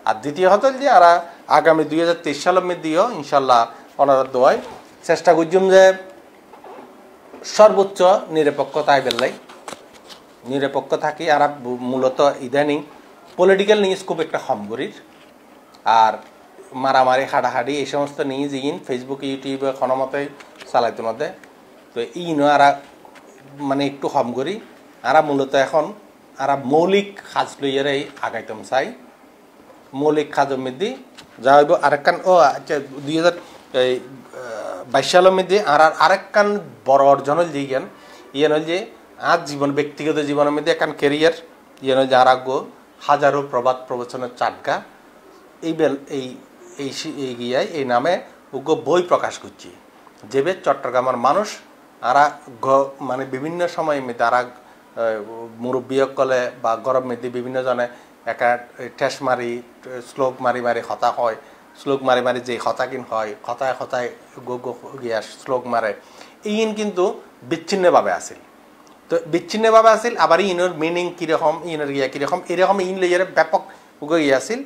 আর দ্বিতীয় হতল যে আরা আগামী 2023 সাল মধ্যেও ইনশাআল্লাহ অনারা দোয়ায় চেষ্টা করছি যে সর্বোচ্চ নিরপেক্ষতায় বেলাই নিরপেক্ষ থাকি আরা মূলত ইদানিং पॉलिटिकल न्यूज़ को एक हम गुरीर और मारा मारे हाड़ा हाड़ी ऐसे मस्त न्यूज़ इन फेसबुक यूट्यूब खाना मत साल मत तो इन आरा माने एक हम गुरी आरा मूलत एन आरा मौलिक खाज लिये आगाइतम चाई मौलिक खाज मध्य जा अच्छा 2022 साल मध्य आराकान बड़ अर्जन जी ज्ञान इन जे आज जीवन व्यक्तिगत जीवन मध्य एक कैरियर इन जे आराग्य हजारों प्रबाद प्रवचन चाटका ये नाम उगो बई प्रकाश कर जेबे चट्टग्राम मानुष आरा माने विभिन्न समय में तारा मुरब्बीकले गरम में विभिन्न जने एक ठेस मारि श्लोक मारि मारि हता हय श्लोक मारि मारि जे हताकिन हय हताय हताय गो गो गिया श्लोक मारे इन किन्तु विच्छिन्न भावे आछिल तो विच्छिन्न भाव आसिल आबार इनर मिनिंग कीरकम इनर गिया कीरकम एरकम इन लेयारे व्यापक उगई आसिल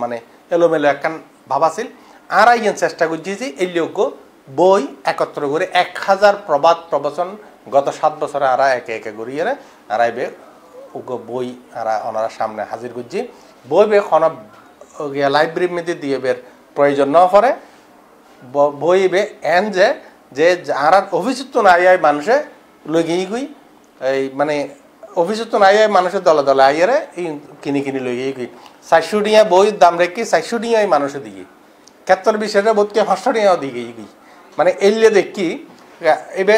माने एलोमेलो एकखान भाव आसिल आरा इयन चेष्टा करछि जे एइ लोकगो बई एकत्र करे 1000 प्रबाद प्रवचन गत 7 बछरे आरा एके एके गरियारे आराइबे उगो बई आरा ओनारा सामने हाजिर करछि बई बे खन गिया लाइब्रेरी मध्ये दिएबेर प्रयोजन न पड़े बई बे एन जे जे आरा अभिचित नाई आय मानुषे लगिए गई माने अभिजुक्त ना आए मानुषे दला दला आइए रे किनी किनी लगे गई साइशुडिया बहुत दाम रेखी साइशुडिया मानुषे दिए क्षेत्र विशेष बहुत के हस्टिया दी गई गई माने एलिए देखी एबे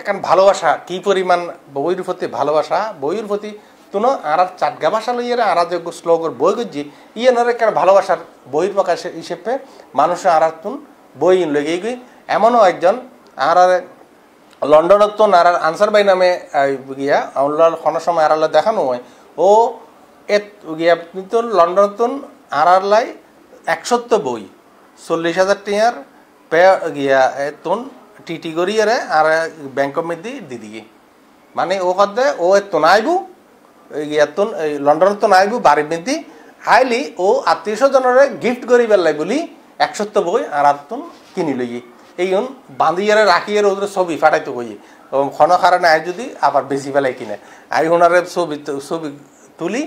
एकान भालोबासा की परिमाण बोईर प्रति भालोबासा बोईर प्रति तुनो आरा चाटगा भाषा लइए रे आरा जो श्लोक बई गुजी इये नरे एकान भालोबासार बहिर प्रकाश हिसेबे मानुषे आरा तुन बई लगे गई एमनो एकजन आरा लंडन तो नारार आंसर भाई नामे गया खन समय आराल देखानो है ओ गया तो लंडन तो आरारलाई 100 बई 40,000 टियार पे गया तुन टीटी करिए रे आर बैंक में दी दिए माने ओ कदे ओ तुन आईबू गया तुन लंडन तो आईबू बारी में दी आईली ओ 300 जनरे गिफ्ट करी बेल्लाई बोली 100 बई आर तुन किनी लई এইজন বাঁধিয়ে রাখিয়ে ওদের ছবি ফাটাইতে গিয়ে এবং ক্ষণ কারণে আয় যদি আবার বেশি বেলায় কিনে আই ওনারে ছবি তুলি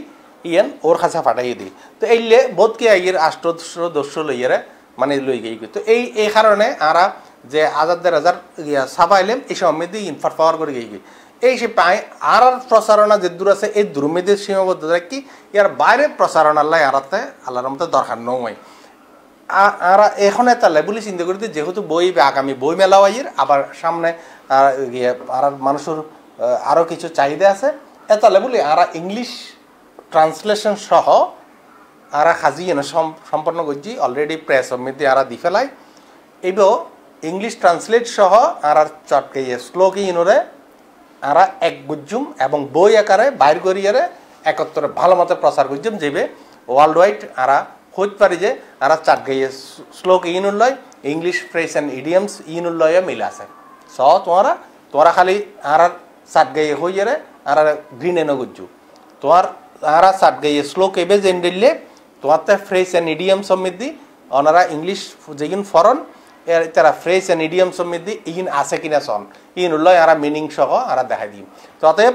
ইয়ান ওর খাঁচা ফাটাইয়ে দিই তো এইলে বোধকে আইয়ের 800-200 লইয়েরে মানে লই গেই তো এই কারণে আরা যে হাজার ইয়া সাবাইলেম এই সমিতি ইনফার পাওয়ার করে গেই এই সে পায় আর প্রচারণা যে দূর আছে এই দুর্মেদের সীমাবদ্ধতা রাখি ইয়ার বাইরে প্রচারণার লাই আরাতে আল্লাহর মতো দরকার নয় आरा एखने ताले बोली चिंता करते जेहेतु बई आगामी बई मेला आइर आबार सामने मानुषर आरो किछु चाहिदा आछे एताले बोली आरा इंग्लिश ट्रांसलेशन सह आरा खाजी एने सम्पन्न करछि अलरेडी प्रेस समिति आरा दि फेलाई एबो इंग्लिश ट्रांसलेट सह आरा चटके श्लोक इनरे आरा एक गुज्जुम एवं बई आकारे बाहर करियारे एकत्र भालोमतो प्रचार करछुम जेबे वर्ल्ड वाइड आरा होते पारे जे आरा चाट गई श्लोक इन उल्लय इंग्लिश फ्रेज एंड इडियम्स इन उल्लय मिला से सो तुम्हारा তোরা খালি আরা সাত গায়ে হইয়ে রে আরা গ্রিন এনো গুজু তোর আরা সাত গায়ে স্লো কেবে জেন্ডেললে তোতে ফ্রেজ এন্ড ইডিয়াম সমিতি অনারা ইংলিশ যেগিন ফরন এর তারা ফ্রেজ এন্ড ইডিয়াম সমিতি ইগিন আছে কিনা সন ইন লয় আরা মিনিং সহ আরা দেখাই দিই তোতে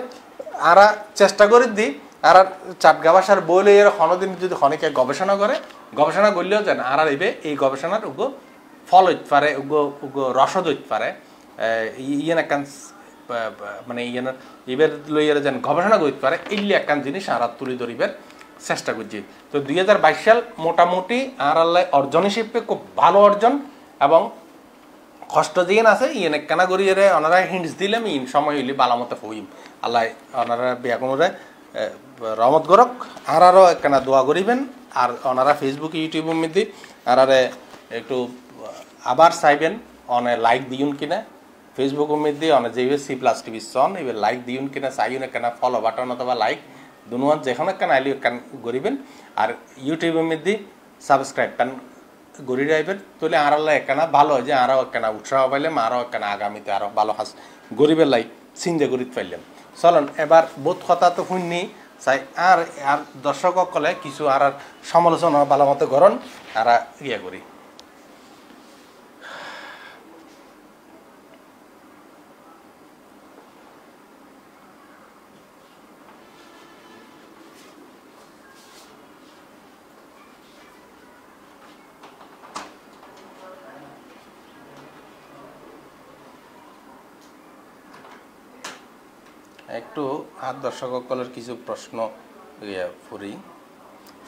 আরা চেষ্টা করি দি আরা চাটগা ভাষার বইলে এর কোনদিন যদি অনেকে গবেষণা করে গবেষণা করলেও জান আরা এবে এই গবেষণার উগো ফল হইতে পারে উগো উগো রসদ হইতে পারে ইয়ে না কান মানে ইয়ে না এবার লইয়ারা যেন গবেষণা করতে পারে ইল্লি একখান জিনিস আরা তুলি ধরিবার চেষ্টা করছি তো 2022 সাল মোটামুটি আরাল্লাহ অর্জন হিসেবে খুব ভালো অর্জন এবং কষ্ট যেন আছে ইয়ে একখানা করিয়ে ওনারা হিন্টস দিলাম ইন সময় হইলে বালামতে হইম আল্লাহ ওনারা বেগুনরে রহমত করক আর আরও একখানা দোয়া করিবেন আর ওনারা ফেসবুক ইউটিউব মধ্যে আরারে একটু আবার চাইবেন অনে লাইক দিউন কিনা ফেসবুক মধ্যে অনেক যে সি প্লাস টিভি সন এবার লাইক দিউন কিনা চাইন একখানা ফলো বাটন অথবা লাইক দুনুয়ান যেখানে একখান আইলি একখান করিবেন আর ইউটিউব মধ্যে সাবস্ক্রাইব কান গড়ি রাখবেন তাহলে আরাল্লাহ একখানা ভালো যে আরও একখানা উৎসাহ পাইলাম আরও একখানা আগামীতে আরও ভালো হাস গরিবের লাই চিন্তা করিতে পারলাম চলুন এবার বোধ কথা তো শুননি চাই আর আর দর্শকসকলে কিছু আর সমালোচনা ভালো মতো গরণ আর ইয়ে করি একটু হাত দর্শকসকলের কিছু প্রশ্ন ইয়ে করি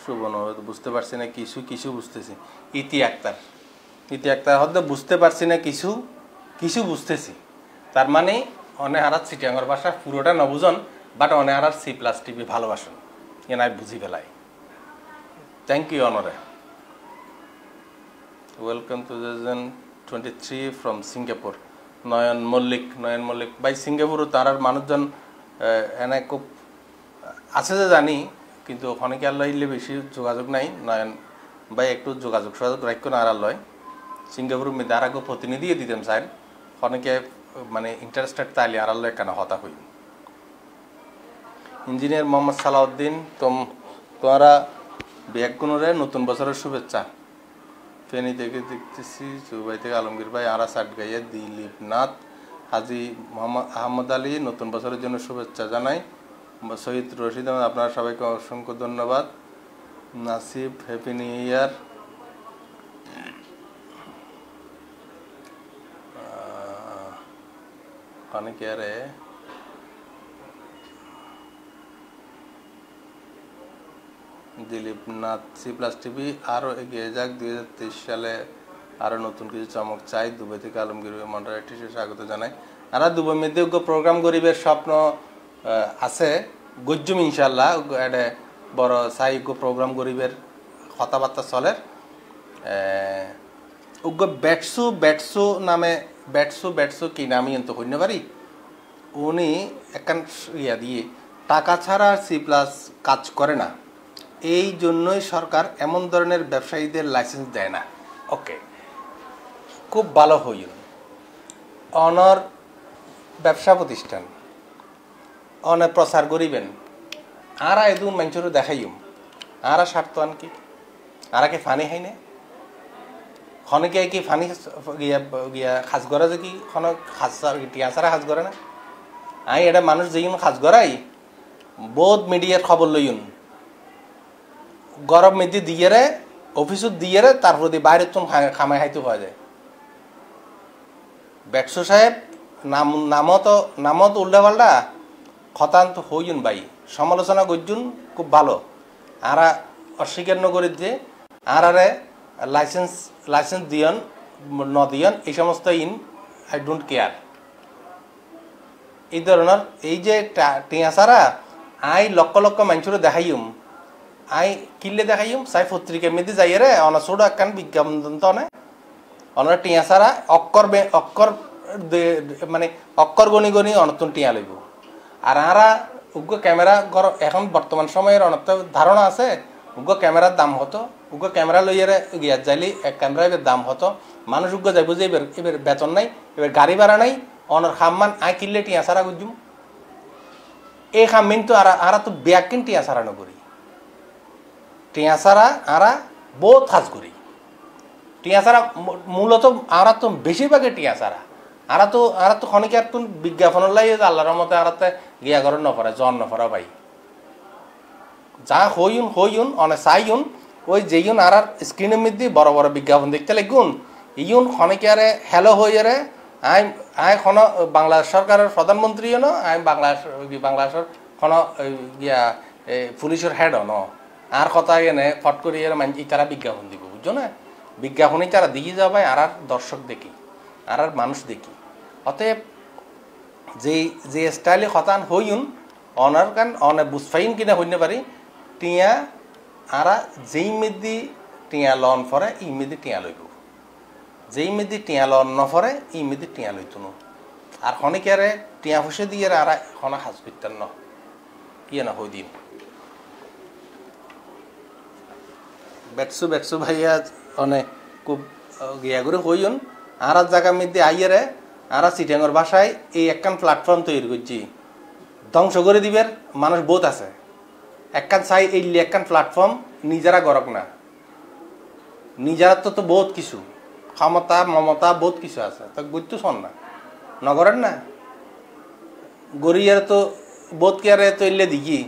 শুভন বুঝতে পারছি না কিছু কিছু বুঝতেছি ইতি আক্তার হয়তো বুঝতে পারছি না কিছু কিছু বুঝতেছি তার মানে অনেক হারাত চিটিয়াঙ্গর ভাষা পুরোটা নবুজন বাট অনেক হারাত সি প্লাস টিভি ভালোবাসুন এনাই বুঝি পেলাই থ্যাংক ইউ অনরে welcome to 2023 from Singapore নয়ন মল্লিক by সিঙ্গাপুরও তার মানুষজন এনে খুব আছে যে জানি কিন্তু অনেকে আর লইলে বেশি যোগাযোগ নাই নয়ন ভাই একটু যোগাযোগ রাখো না আর লয় সিঙ্গাপুর মেয়েদের আর প্রতিনিধি দিতাম স্যার অনেকে মানে ইন্টারেস্টেড তাইলে আর লয় কেন হতা হই ইঞ্জিনিয়ার মোহাম্মদ সালাউদ্দিন তোমরা ব্যাগগুণরে নতুন বছরের শুভেচ্ছা ফেনী থেকে দেখতেছি জুবাই থেকে আলমগীর ভাই আরা সাট গাইয়া দিলীপনাথ হাজি মোহাম্মদ আহমদ আলী নতুন বছরের জন্য শুভেচ্ছা জানাই সৈয়দ রশিদ আহমদ আপনারা সবাইকে অসংখ্য ধন্যবাদ নাসিব হ্যাপি নিউ ইয়ার অনেকে আরে দিলীপনাথ সি প্লাস টিভি আরও এগিয়ে যাক 2023 সালে আরও নতুন কিছু চমক চাই দুবাই থেকে আলমগীর মন্ডারেটি স্বাগত জানাই আর দুবাই মেয়েদের প্রোগ্রাম গরিবের স্বপ্ন আছে গজ্জুম ইনশাল্লাহ এটা বড় সাইগ প্রোগ্রাম গরিবের কথাবার্তা চলের উগ্র ব্যাটসু নামে ব্যাটসু কি নামই এত হইতে পারি উনি একখান ইয়া দিয়ে টাকা ছাড়া আর সি প্লাস কাজ করে না এই জন্যই সরকার এমন ধরনের ব্যবসায়ীদের লাইসেন্স দেয় না ওকে খুব ভালো হইল অনর ব্যবসা প্রতিষ্ঠান অনে প্রচার করিবেন আর এদুন মানুষেরও দেখাইম আর স্বার্থ আন কি আর কি ফানি হয় না খনকে কি ফানি গিয়া গিয়া খাস করা যে কি খন খাস টিয়া ছাড়া খাস করে না আই এটা মানুষ যেইন খাস করাই বহুত মিডিয়ার খবর লইন গরম মেদি দিয়ে রে অফিসত দিয়ে রে তারপর দিয়ে বাইরে তো খামাই খাইতে পাওয়া যায় ব্যাটসু সাহেব নামত উল্লাপাল্টা খতান্ত হইন বাই সমালোচনা করজুন খুব ভালো আর অস্বীকার নগরী যে আর লাইসেন্স দিয়ন ন দিয়ন এই সমস্ত ইন আই ডোন্ট কেয়ার এই ধরনের এই যে টিয়া সারা আই লক্ষ লক্ষ মানুষের দেখাইম আই কিনলে দেখাইম সাই পত্রিকার মেয়েদের যাই রে অনার ছোট একখান বিজ্ঞাপন তো অনেক অনারা টিয়া সারা অক্ষর মানে অক্ষর গণি অনতন টিয়া লইব আর আরা উগ্র ক্যামেরা এখন বর্তমান সময়ের অনত ধারণা আছে উগ্র ক্যামেরার দাম হতো উগ্র ক্যামেরা লইয়ারে গিয়ার যাইলে এক ক্যামেরা এবার দাম হতো মানুষ উগ্র যাইব যে এবার বেতন নাই এবার গাড়ি ভাড়া নাই Honor Haman, I kill it Yasaragujum. Ehaminto Aratu Biakin Tiasaranoguri. Tiasara Ara both Hasguri. Tiasara Mulatum Aratum Bishibag Tiasara. Aratu Aratu Honikatun Big Gafonolay is Alaramota Giagorno for a zone for a way. Zahoyun Hoyun on a Sayun, which Jayun Ara skinamidi borrower big govern the Telegun. Iyun Honikare, Hello Hoyere. I hono Bangladesh Sarkarer Pradhanmantri hono. I am Bangladesh hono ya police head hono. Ar kotha ye ne fat kori ye man itara biggaphon dibo. Bujho na biggaphoni tara diye jabe arar darshok dekhi, arar manush dekhi. Otoyeb je style khotan hoyun onar kan onar busfain kina hoyne pari tiya ara jei middi tiya lon pore ei middi tiya loibo. Jemidi Tialo Nofore, immediately Tialituno. Our Honicare, Tiafushe, the Ara Hona Hospital no. Yanahodim Betsu Betsubaya on a Giaguru Huyun, Ara Zagamid the Ayere, Ara Sitangor Bashai, Akan platform to Irguji. Dong Shogori Diver, Manus Botase. Akan Sai a Lekan platform, Nijara Gorogna. Nijarato to both Kisu. ক্ষমতা মমতা বহুত কিছু আছে তো গুইতো শুন না নগরের না গরিয়ার তো বহুত কেয়ারে তো ইল্লে দিগি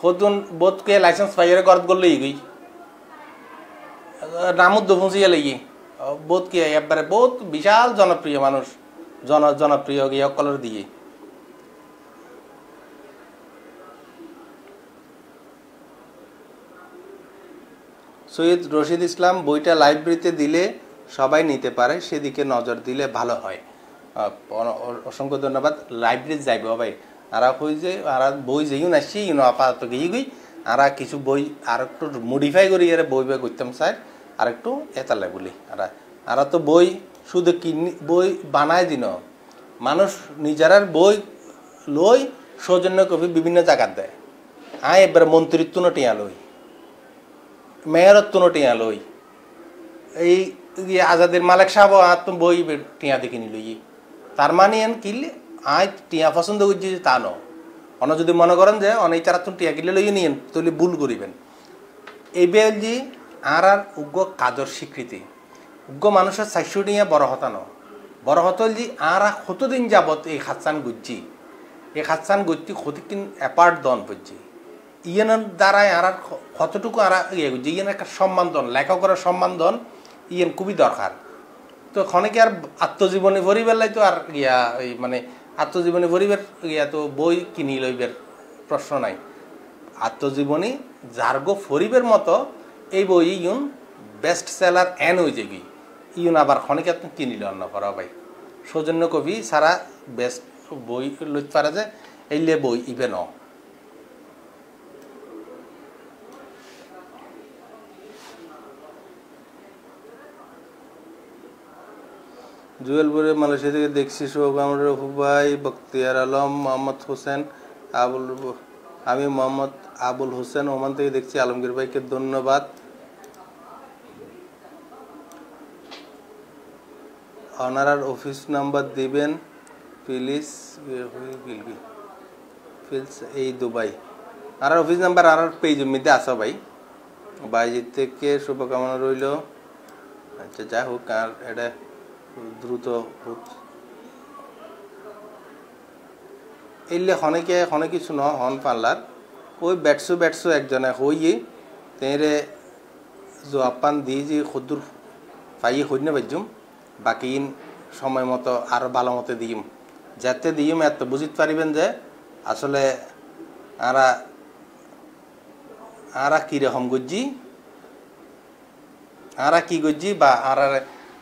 খোদুন বহুত কে লাইসেন্স পাইরে গর্দ গলই গই নামুদ দফুসিয়া লাগি বহুত কে একবারে বহুত বিশাল জনপ্রিয় মানুষ জনপ্রিয় গিয়া কলর দিগি সৈয়দ রশিদ ইসলাম বইটা লাইব্রেরিতে দিলে সবাই নিতে পারে সেদিকে নজর দিলে ভালো হয় অসংখ্য ধন্যবাদ লাইব্রেরি যাইবো ভাই আর কই যে আর বই যেইন আসি ইনো আপাতত গই আর কিছু বই আর একটু মডিফাই করি এর বই বই করতাম স্যার আর একটু এতালে বলি আর আর তো বই শুধু কিনি বই বানায় দিনো মানুষ নিজরার বই লই সৌজন্য কবি বিভিন্ন জায়গা দেয় আয় এবারে মন্ত্রিত্ব নটিয়া লই মেয়রত্ব নটিয়া লই এই আজাদের মালিক সাহেব আতম বই টিয়া দেখে নিলই তার মানে এন কিলে আই টিয়া পছন্দ করছি তা ন অন যদি মনে করেন যে অনেক চারাতুন টিয়া কিলে লই নিন তলি ভুল করিবেন এইবেল জি আর আর উগ্গ কাজর স্বীকৃতি উগ্গ মানুষের সাইশুডিয়া বড় হতা ন বড় হতল জি আর কতদিন যাবত এই খাচ্ছান গুচ্ছি এই খাচ্ছান গুচ্ছি কতদিন অ্যাপার্ট দন পড়ছি ইয়েনের দ্বারা আর কতটুকু আর ইয়েন একটা সম্মান দন লেখকের সম্মান দন ইএম খুবই দরকার তো অনেকে আর আত্মজীবনী পড়িবার লাই তো আর ইয়া মানে আত্মজীবনী পড়িবার ইয়া তো বই কিনি লইবার প্রশ্ন নাই আত্মজীবনী জার্গো পড়িবার মতো এই বই ইউন বেস্ট সেলার এন হই যাবি ইউন আবার অনেকে আপনি কিনি লন্ন পড়া ভাই সৌজন্য কবি সারা বেস্ট বই লইত পারে যে এইলে বই ইবে ন জুয়েলপুরে মালয়েশিয়া থেকে দেখছি শোক আমার ভাই বক্তিয়ার আলম মোহাম্মদ হোসেন আবুল আমি মোহাম্মদ আবুল হোসেন ওমান থেকে দেখছি আলমগীর ভাইকে ধন্যবাদ অনারার অফিস নাম্বার দিবেন প্লিজ ফিলস এই দুবাই আর অফিস নাম্বার আর পেজ মধ্যে আসা ভাই বাইরে থেকে শুভকামনা রইল আচ্ছা যা হোক আর এটা দ্রুত এলে অনেকে অনেক কিছু ন হন পাল্লার ওই ব্যাটসু ব্যাটসু একজনে হইয়ে তেরে জোয়াপান দিয়ে যে খুদ্দুর পাইয়ে হই না বাজুম বাকি সময় মতো আর ভালো মতো দিম যাতে দিম এত বুঝিতে পারিবেন যে আসলে আরা আরা কিরকম গজ্জি আরা কি গজ্জি বা আরা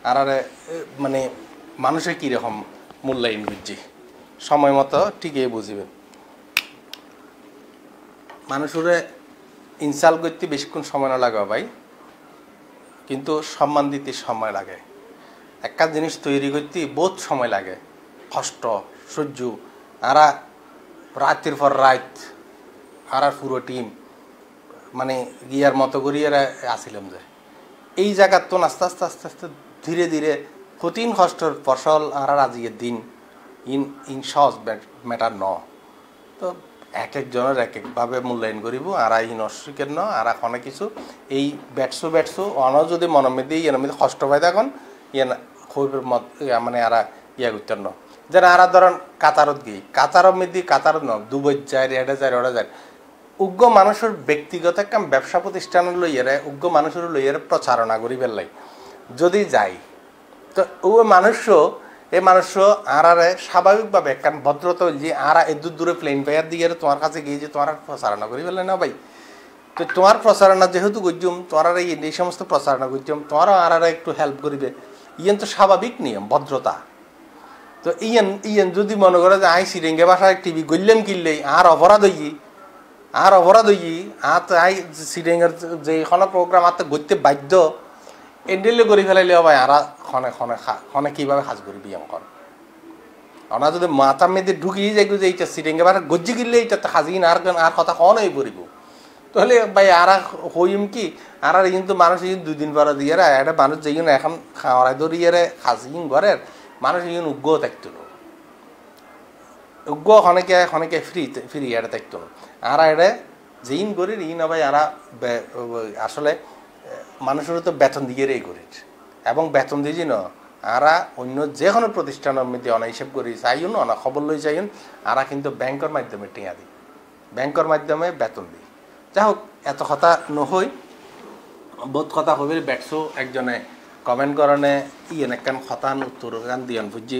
আরারে মানে মানুষে কি রকম মূল্যায়ন বুঝি সময়মতো ঠিকই বুঝিবে মানুষরে ইনসাল করতে বেশিক্ষণ সময় না লাগে ভাই কিন্তু সম্মান দিতে সময় লাগে একটা জিনিস তৈরি করতে বহুত সময় লাগে কষ্ট সহ্য আরা রাতের পর রাত আরা পুরো টিম মানে গিয়ার মতো করিয়েরা আসিলাম যে এই জায়গা তো আস্তে আস্তে ধীরে ধীরে কঠিন কষ্টের ফসল আর আজিয়ের দিন in shows matter no. So at a general Babe Mulan Guribu, Ara in Ostrikano, Ara Honakisu, a Betsu, Ono the Monomedi, Yanamid Hostovadagon, Yan Hober Yamanara Yaguterno. Then Aradon Katarodi, Kataromidi, Katarno, Dubajari, Adazar. উগ্র মানুষের ব্যক্তিগত কাম ব্যবসা প্রতিষ্ঠান লইরে উগ্র মানুষের লইরে প্রচারণা করিবে লাই যদি যাই তো ও মানুষও এই মানুষও আরারে স্বাভাবিকভাবে কারণ ভদ্রতা যে আরা এত দূরে প্লেন পায়ার দিয়ে তোমার কাছে গিয়ে যে তোমার প্রচারণা করিবে না ভাই তো তোমার প্রচারণা যেহেতু গজ্জুম তোরারে এই সমস্ত প্রচারণা গজ্জুম তোরা আরারে একটু হেল্প করিবে ইয়েন তো স্বাভাবিক নিয়ম ভদ্রতা তো ইয়েন ইয়েন যদি মনে করে যে আই সিরিঙ্গে ভাষায় টিভি গইলাম কিললে আর অপরাধ হই আর অপরাধই আত আই সিডেঙ্গের যে কোন প্রোগ্রাম আতে গইতে বাধ্য এন্ডেলে গরি ফেলাইলে ভাই আরা খনে খনে খনে কিভাবে কাজ করি বিয়াম কর অনা যদি মাথা মেদে ঢুকিয়ে যাইগো যে এটা সিডেঙ্গে বার গজ্জি গিললে এটা হাজিন আর আর কথা কোনই পড়িব তাহলে ভাই আরা হইম কি আর কিন্তু মানুষ দুই দিন পরে দিয়েরা এটা মানুষ যেইন এখন খাওয়ারাই দরিয়েরে হাজিন ঘরের মানুষ ইন উগ্গ থাকতো উগ্গ খনেকে ফ্রি ফ্রি এটা থাকতো আর আরে জিন গরি ঋণ ভাই আরা আসলে মানুষের তো বেতন দিয়ে রে করে এবং বেতন দিয়ে না আরা অন্য যে কোনো প্রতিষ্ঠানের মধ্যে অনা হিসাব করি চাইন অনা খবর লই চাইন আরা কিন্তু ব্যাংকের মাধ্যমে টিয়া দিই ব্যাংকের মাধ্যমে বেতন দিই যা হোক এত কথা নহই বহুত কথা হবে ব্যাটসো একজনে কমেন্ট করণে ইয়েন একখান খতান উত্তর গান দিয়ান বুঝি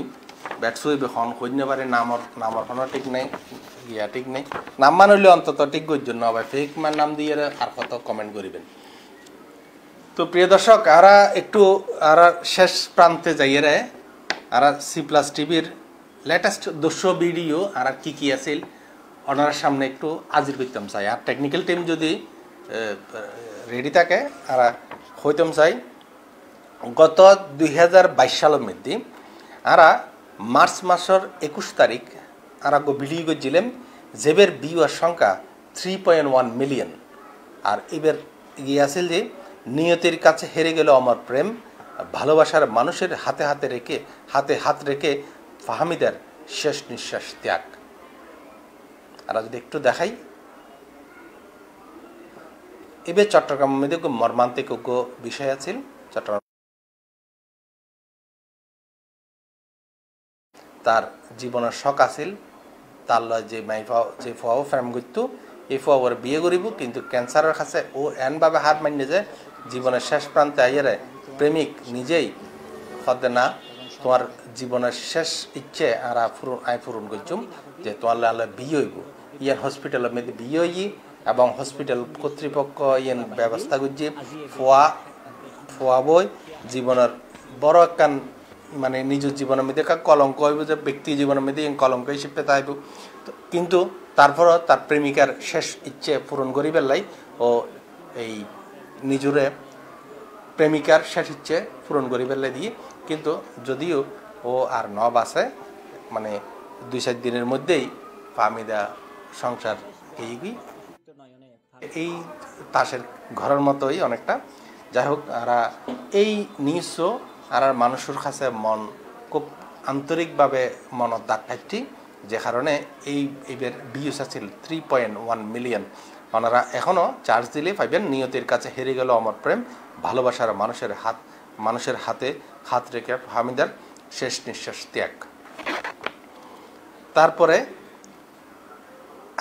ব্যাটসোই বেখন কইনে পারে নামর নামর কোনো ঠিক নাই ইয়া ঠিক নেই নাম মান হইলে অন্তত ঠিক জন্য হবে ফেক মান নাম দিয়ে আর কত কমেন্ট করিবেন তো প্রিয় দর্শক আরা একটু আরা শেষ প্রান্তে যাইয়ে রে আরা সি প্লাস টিভির লেটেস্ট 200 ভিডিও আর কি আছিল ওনার সামনে একটু হাজির করতাম চাই আর টেকনিক্যাল টিম যদি রেডি থাকে আর হইতাম চাই গত 2022 সালের মধ্যে আরা মার্চ মাসের 21 তারিখ আর আগো ভিডিও গজিলেম জেবের ভিউয়ার সংখ্যা 3.1 মিলিয়ন আর এবার গিয়ে আসেল যে নিয়তির কাছে হেরে গেল আমার প্রেম ভালোবাসার মানুষের হাতে হাত রেখে ফাহমিদার শেষ নিঃশ্বাস ত্যাগ আর যদি একটু দেখাই এবে চট্টগ্রাম মধ্যে মর্মান্তিক বিষয় আছিল চট্টগ্রাম তার জীবনের শখ আছিল তার যে মাইফাও যে ফুয়াও ফ্যাম করত এই ফুয়া ওর বিয়ে করিব কিন্তু ক্যান্সারের কাছে ও এনভাবে হাত মানিয়ে যে জীবনের শেষ প্রান্তে আইয়ারে প্রেমিক নিজেই হতে না তোমার জীবনের শেষ ইচ্ছে আর আয় পূরণ করছুম যে তোমার আল্লাহ বিয়ে হইব ইয়ার হসপিটালের মেয়েদের বিয়ে হই এবং হসপিটাল কর্তৃপক্ষ ইয়ের ব্যবস্থা করছি ফুয়া বই জীবনের বড় একখান মানে নিজ জীবনের মধ্যে কলঙ্ক হইব যে ব্যক্তি জীবনের মধ্যে কলঙ্ক হিসেবে থাকব কিন্তু তারপরও তার প্রেমিকার শেষ ইচ্ছে পূরণ করিবার লাই ও এই নিজুরে প্রেমিকার শেষ ইচ্ছে পূরণ করিবার লাই দিয়ে কিন্তু যদিও ও আর ন বাসে মানে 2-4 দিনের মধ্যেই ফাহমিদা সংসার এই তাসের ঘরের মতোই অনেকটা যাই হোক আর এই নিজ আর মানুষের কাছে মন খুব আন্তরিকভাবে মনের দাগটি যে কারণে এই এবার ভিউস আছিল 3.1 মিলিয়ন ওনারা এখনও চার্জ দিলে পাইবেন নিয়তির কাছে হেরে গেল আমার প্রেম ভালোবাসার মানুষের হাতে হাত রেখে ফাহমিদার শেষ নিঃশ্বাস ত্যাগ তারপরে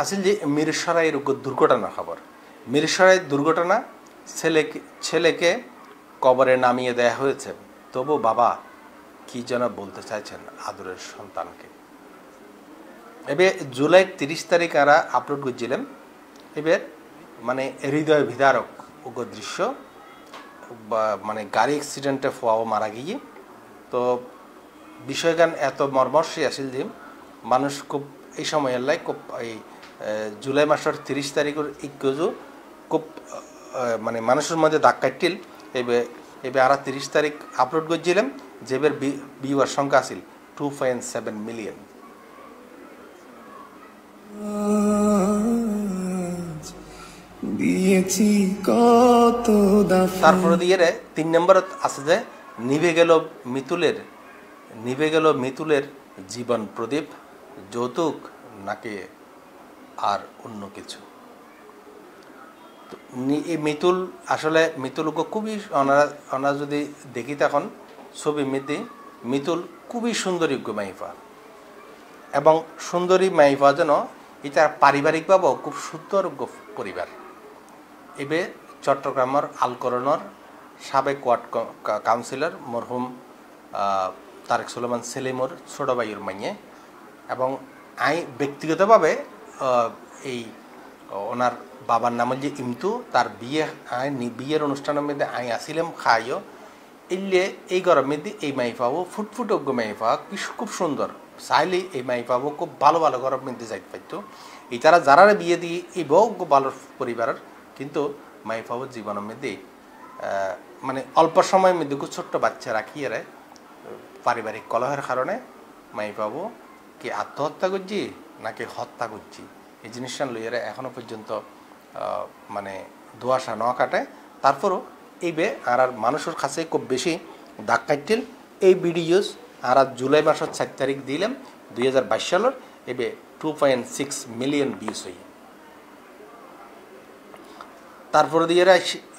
আসিল যে মিরসরাইয়ের দুর্ঘটনা খবর মিরসরাইয়ের দুর্ঘটনা ছেলেকে কবরে নামিয়ে দেয়া হয়েছে তবু বাবা কি যেন বলতে চাইছেন আদরের সন্তানকে এবার জুলাই 30 তারিখ আরা আপলোড করছিলাম এবার মানে হৃদয় বিদারক ওগো দৃশ্য মানে গাড়ি অ্যাক্সিডেন্টে ফুয়াও মারা গিয়ে তো বিষয়গান এত মর্মর্ষী আসিল যে মানুষ খুব এই সময়ের লাই খুব এই জুলাই মাসের 30 তারিখের ইকজু খুব মানে মানুষের মধ্যে দাগ কাটল এবার এবার আর 30 তারিখ আপলোড করছিলাম যেবের ভিউয়ার সংখ্যা আছিল 2.7 মিলিয়ন তারপরে দিয়ে 3 নম্বর আছে যে নিভে গেল মিতুলের জীবন প্রদীপ যৌতুক নাকি আর অন্য কিছু। তো এই মিতুল আসলে মিতুলকে খুবই ওনারা যদি দেখি তখন ছবি মিতি মিতুল খুবই সুন্দরী মাইফা এবং সুন্দরী মাইফা যেন এটা পারিবারিকভাবেও খুব সুন্দর পরিবার। এবে চট্টগ্রামের আলকরণর সাবেক ওয়ার্ড কাউন্সিলর মরহুম তারেক সুলেমান সেলিমর ছোট ভাইয়ের মাইয়ে এবং আই ব্যক্তিগতভাবে এই ওনার বাবার নাম যে ইমতু তার বিয়ে আয় বিয়ের অনুষ্ঠানের মধ্যে আই আসিলাম খাইও এলে এই গরমের মধ্যে এই মাইফাও ফুটফুটজ্ঞ মাইফা খুব সুন্দর চাইলে এই মাইফাও খুব ভালো ভালো গরমের মধ্যে যাইতে পারতো। এই তারা যারা বিয়ে দিয়ে এই বউ ভালো পরিবারের কিন্তু মাইফাও জীবনের মধ্যে মানে অল্প সময়ের মধ্যে ছোট্ট বাচ্চা রাখিয়ে রায় পারিবারিক কলহের কারণে মাইফাও কি আত্মহত্যা করছি নাকি হত্যা করছি এই জিনিসটা লইয়েরা এখনও পর্যন্ত মানে ধোয়াশা ন কাটে। তারপরও এই বে আর মানুষের কাছে খুব বেশি দাগ কাটছিল এই ভিডিওস আর জুলাই মাসের 4 তারিখ দিলাম 2022 সালের এবে 2.6 মিলিয়ন ভিউজ হই।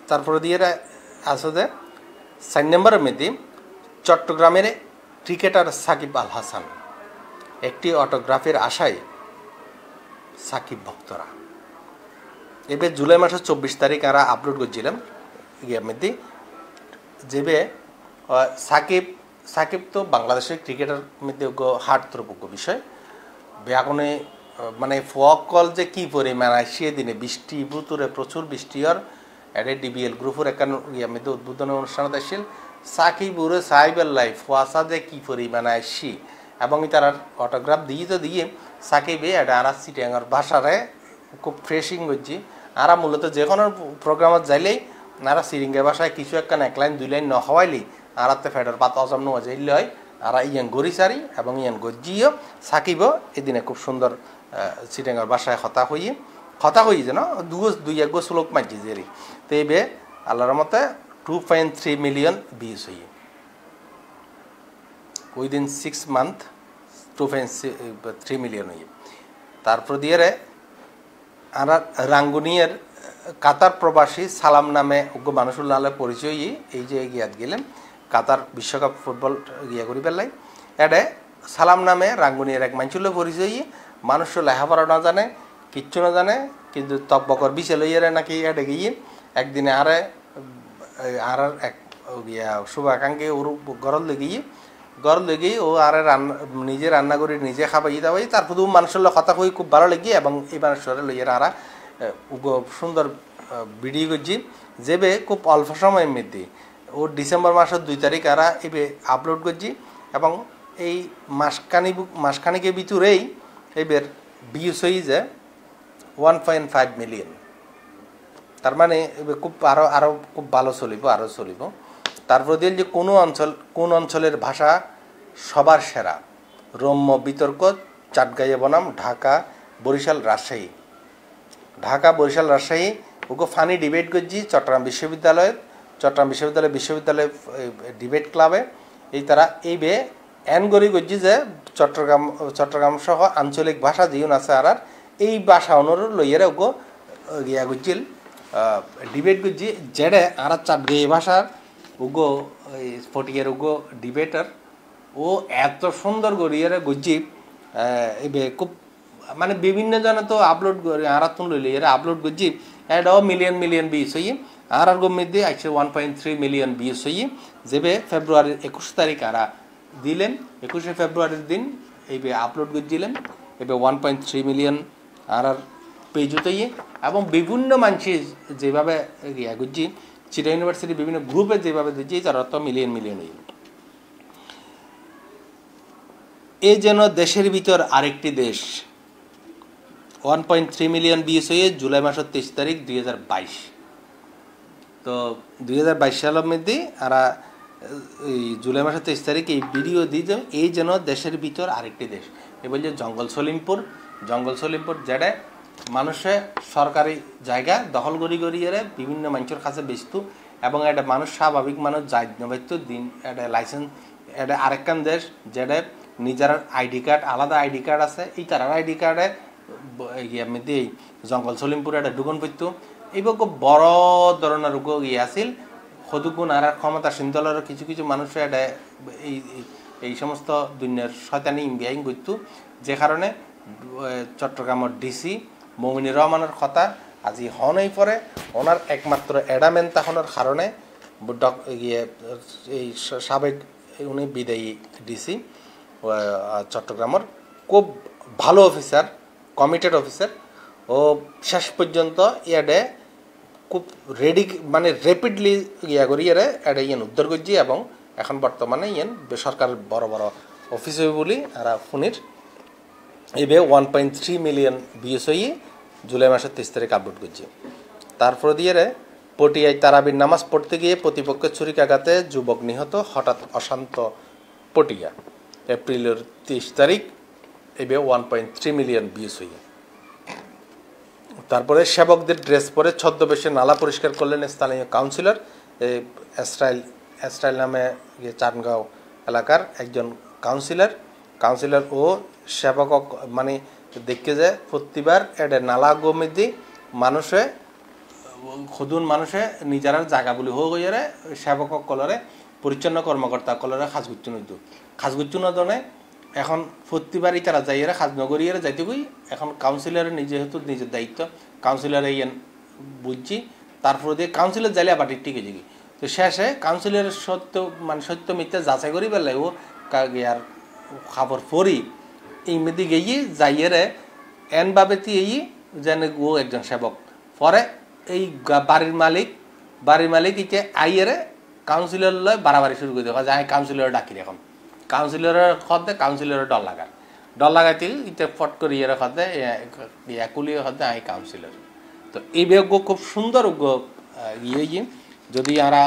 তারপরে দিয়েরা আসলে 4 নম্বরের মধ্যে চট্টগ্রামের ক্রিকেটার সাকিব আল হাসান একটি অটোগ্রাফের আশায় সাকিব ভক্তরা এবে জুলাই মাসের 24 তারিখ আর আপলোড করছিলাম মধ্যে যেবে সাকিব তো বাংলাদেশের ক্রিকেটার মধ্যে হাট ত্রপক্য বিষয় ব্যাগনে মানে ফক কল যে কী পরিমাণ আসিয়ে দিনে বৃষ্টি বুতুরে প্রচুর বৃষ্টি আর এটা ডিবিএল গ্রুপের একান ইয়ার মধ্যে উদ্বোধনের অনুষ্ঠানত আসছিল সাকিবুরে সাহেবের লাইফ ফোয়াশা যে কী পরিমাণ আসি এবং তারা অটোগ্রাফ দিয়ে তো দিয়ে সাকিবে এটা আর চিটাঙ্গার ভাষারে খুব ফ্রেশিং করছি আর মূলত যে কোনো প্রোগ্রামত যাইলেই নারা সিরিঙ্গা ভাষায় কিছু একটা এক লাইন 2 লাইন ন হওয়াইলি আর ফেডার পাতা অজাম নজাইলে হয় আর ইয়ান গড়ি সারি এবং ইয়ান গজিও সাকিবও এদিনে খুব সুন্দর সিরিঙ্গার ভাষায় হতা হই যেন দুই এক শ্লোক মাঝি জেরি তো এবে আল্লাহর মতে 2.3 মিলিয়ন ভিউজ হই উইদিন 6 মান্থ 2.3 মিলিয়ন হই। তারপর দিয়ে আর রাঙ্গুনিয়ার কাতার প্রবাসী সালাম নামে উগ্র মানুষুল্লাহ আল্লাহ পরিচয় এই যে গিয়াত গেলেন কাতার বিশ্বকাপ ফুটবল ইয়া করি পেলাই এটা সালাম নামে রাঙ্গুনিয়ার এক মানুষুল্লাহ পরিচয় মানুষও লেখাপড়া না জানে কিচ্ছু না জানে কিন্তু তব্বকর বিচে লইয়ারে নাকি এটা গিয়ে একদিনে আর এক ইয়া শুভাকাঙ্ক্ষী ওর ঘর লেগিয়ে ও আর নিজে রান্না করে নিজে খাবাই দাবাই তারপর মানুষের কথা কই খুব ভালো লেগে এবং এই মানুষরা লইয়ারা আর সুন্দর ভিডিও করছি যেবে খুব অল্প সময়ের মধ্যে ও ডিসেম্বর মাসের 2 তারিখ আর এবে আপলোড করছি এবং এই মাসখানিকের ভিতরেই এবার ভিউজ হয়ে যায় 1.5 মিলিয়ন। তার মানে এবার খুব আরও খুব ভালো চলিব। তারপর দিল যে কোন অঞ্চলের ভাষা সবার সেরা রম্য বিতর্ক চাটগাঁয়ে বনাম Dhaka Barishal Rajshahi okay funny debate করছি চট্টগ্রাম বিশ্ববিদ্যালয় বিশ্ববিদ্যালয় ডিবেট ক্লাবে এই তারা এই বে এন গড়ি করছি যে চট্টগ্রাম সহ আঞ্চলিক ভাষা যেন আছে আর এই ভাষা অনুর লইয়েরা ওকে ইয়া করছিল ডিবেট করছি যেটা আর চাটগাঁয়ে ভাষার উগো ফটিকের উগো ডিবেটার ও এত সুন্দর গড়িয়ে গজি এবে খুব মানে বিভিন্ন জনে তো আপলোড করি আর লইলে এরা আপলোড করছি এটাও মিলিয়ন ভিউজ হই আর মধ্যে আছে 1.3 মিলিয়ন ভিউজ হই যেবে ফেব্রুয়ারির 21 তারিখ আর দিলেন 21 ফেব্রুয়ারির দিন এইবে আপলোড করছিলেন এবে 1.3 মিলিয়ন আর পেজ হতেই এবং বিভিন্ন মানুষের যেভাবে ইয়া করছি চিটা ইউনিভার্সিটি বিভিন্ন গ্রুপে যেভাবে দিচ্ছি তারা তো মিলিয়ন হইল। এ যেন দেশের ভিতর আরেকটি দেশ 1.3 মিলিয়ন ভিউজ হয়ে জুলাই মাসের 23 তারিখ 2022 তো 2022 সালের মধ্যে আর এই জুলাই মাসের 23 তারিখ এই ভিডিও দিয়ে এই যেন দেশের ভিতর আরেকটি দেশ এ বলছে জঙ্গল সলিমপুর যেটা মানুষে সরকারি জায়গা দখল গড়িয়ে বিভিন্ন মানুষের কাছে বেচত এবং এটা মানুষ স্বাভাবিক মানুষ যাই নবাইত দিন এটা লাইসেন্স এটা আরেকখান দেশ যেটা নিজের আইডি কার্ড আলাদা আইডি কার্ড আছে এই তার আইডি কার্ডে ইয়ামিতে জঙ্গল সলিমপুরে একটা ডুগন পড়তো এইবক বড় ধরনের রোগ গিয়েছিল হদুগুণ আর ক্ষমতা সিন্ধলর কিছু কিছু মানুষের এটা এই এই সমস্ত দুনিয়ার শয়তানি ইম্বিয়াইং করতো যে কারণে চট্টগ্রামের ডিসি মমিনুর রহমানের কথা আজি হনই পরে ওনার একমাত্র অ্যাডামেন্ট হওয়ার কারণে এই সাবেক উনি বিদায়ী ডিসি চট্টগ্রামের খুব ভালো অফিসার কমিটেড অফিসার ও শেষ পর্যন্ত ইয়াডে খুব রেডি মানে রেপিডলি ইয়া করি ইয়ারে এটা ইয়েন উদ্ধার করছি এবং এখন বর্তমানে ইয়েন বেসরকার বড় বড় অফিস হই বলি আর ফোনের এবে 1.3 মিলিয়ন ভিউস হইয়ে জুলাই মাসের 30 তারিখ আপলোড করছি তারপর দিয়ারে পটিয়ায় তারাবির নামাজ পড়তে গিয়ে প্রতিপক্ষের ছুরিকাঘাতে যুবক নিহত হঠাৎ অশান্ত পটিয়া এপ্রিলের 30 তারিখ এবে 1.3 মিলিয়ন ভিউস হইয়ে তারপরে সেবকদের ড্রেস পরে ছদ্মবেশে নালা পরিষ্কার করলেন স্থানীয় কাউন্সিলর এস্টাইল নামে চানগাঁও এলাকার একজন কাউন্সিলর ও সেবক মানে দেখতে যে প্রতিবার এটা নালা গমিদি মানুষে খুদুন মানুষে নিজেরার জায়গাগুলি হয়ে সেবক কলরে পরিচ্ছন্ন কর্মকর্তা কলরে খাজগুচ্ছুন খাজগুচ্ছুন জনে এখন প্রতিবারই তারা যাই এরা খাজ নগরিয়ে যাইতে গই এখন কাউন্সিলরের যেহেতু নিজের দায়িত্ব কাউন্সিলরে ইয়ে বুঝছি তারপরে দিয়ে কাউন্সিলর জ্বালিয়া বাটি টিকে যাবি তো শেষে কাউন্সিলরের সত্য মানে সত্য মিথ্যা যাচাই করি বেলায় ও আর খাবার পরি এই মেদি গিয়ে যাইয়েরে এনভাবে এই যেন ও একজন সেবক পরে এই বাড়ির মালিক ইতে আইয়েরে কাউন্সিলর লয় বাড়াবাড়ি শুরু করে দেওয়া যায় কাউন্সিলর ডাকি এখন কাউন্সিলরের হতে কাউন্সিলরের ডর লাগাইতে এটা ফট করে ইয়ের হতে একুলিয়ে হতে আই কাউন্সিলর তো এই বিজ্ঞ খুব সুন্দর ইয়ে যদি আমরা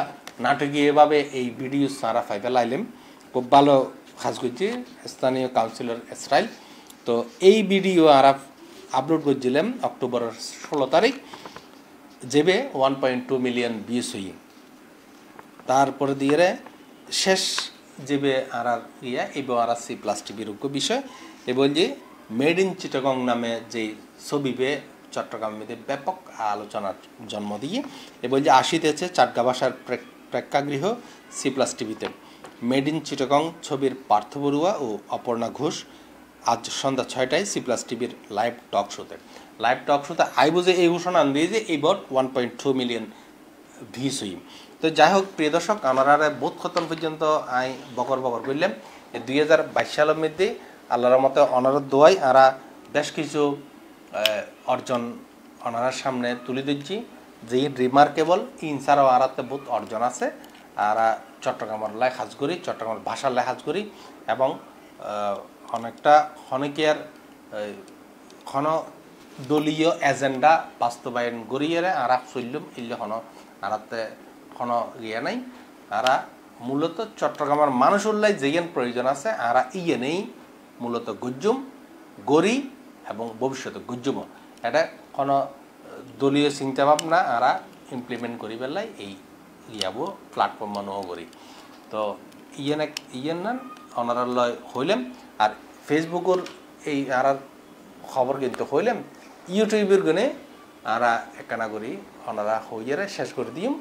নাটকীয়ভাবে এই ভিডিও সারা ফাইভে লাইলেম খুব ভালো কাজ করছি স্থানীয় কাউন্সিলর স্টাইল তো এই ভিডিও আমরা আপলোড করছিলাম অক্টোবরের 16 তারিখ যেবে 1.2 মিলিয়ন ভিউস হইয়ে তারপরে দিয়ে শেষ যেবে আর ইয়া এবং আর সি প্লাস টিভির উগ্র বিষয় এবং যে মেড ইন চিটাগং নামে যে ছবিবে চট্টগ্রামে ব্যাপক আলোচনার জন্ম দিয়ে এবং যে আসিতেছে চাটগা ভাষার প্রেক্ষাগৃহ সি প্লাস টিভিতে মেড ইন চিটাগং ছবির পার্থ বড়ুয়া ও অপর্ণা ঘোষ আজ সন্ধ্যা 6টায় সি প্লাস টিভির লাইভ টক শোতে আইবুজে এই ঘোষণা দিয়ে যে এই বট 1.2 মিলিয়ন ভিউস হই তো যাই হোক প্রিয় দর্শক আমরা বোধ খতন পর্যন্ত আই বকর করলাম 2022 সালের মধ্যে আল্লাহর মতো অনারত দোয়াই আরা বেশ কিছু অর্জন অনারার সামনে তুলে দিচ্ছি যে রিমার্কেবল ইনসারও আরাতে বহুত অর্জন আছে আর চট্টগ্রামের লাই হাজ করি চট্টগ্রামের ভাষার লাই হাজ করি এবং অনেকটা অনেকের ঘন দলীয় এজেন্ডা বাস্তবায়ন করিয়ে আরা চললুম ইল্লে ঘন আরাতে কোনো ইয়ে নাই আরা মূলত চট্টগ্রামের মানুষ উল্লাই যেন প্রয়োজন আছে আরা ইয়ে নেই মূলত গুজ্জুম গরি এবং ভবিষ্যতে গুজ্জুম এটা কোনো দলীয় চিন্তাভাবনা আরা ইমপ্লিমেন্ট করি বেলায় এই ইয়াবো প্ল্যাটফর্ম মানুষ করি তো ইয়ে নান অনারালয় হইলাম আর ফেসবুকের এই আর খবর কিন্তু হইলাম ইউটিউবের গুণে আরা একখানা করি অনারা হইয়ে শেষ করে দিম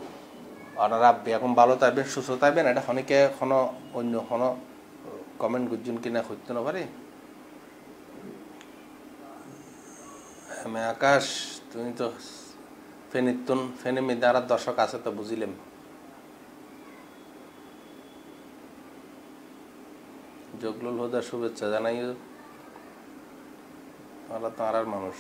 আপনারা এখন ভালো থাকবেন সুস্থ থাকবেন এটা অনেকে কোনো অন্য কোনো কমেন্ট গুজন কিনা করতে না পারে আমি আকাশ তুমি তো ফেনে মেয়েদের আর দর্শক আছে তো বুঝিলাম জগলুল হুদার শুভেচ্ছা জানাই তারা তো আর মানুষ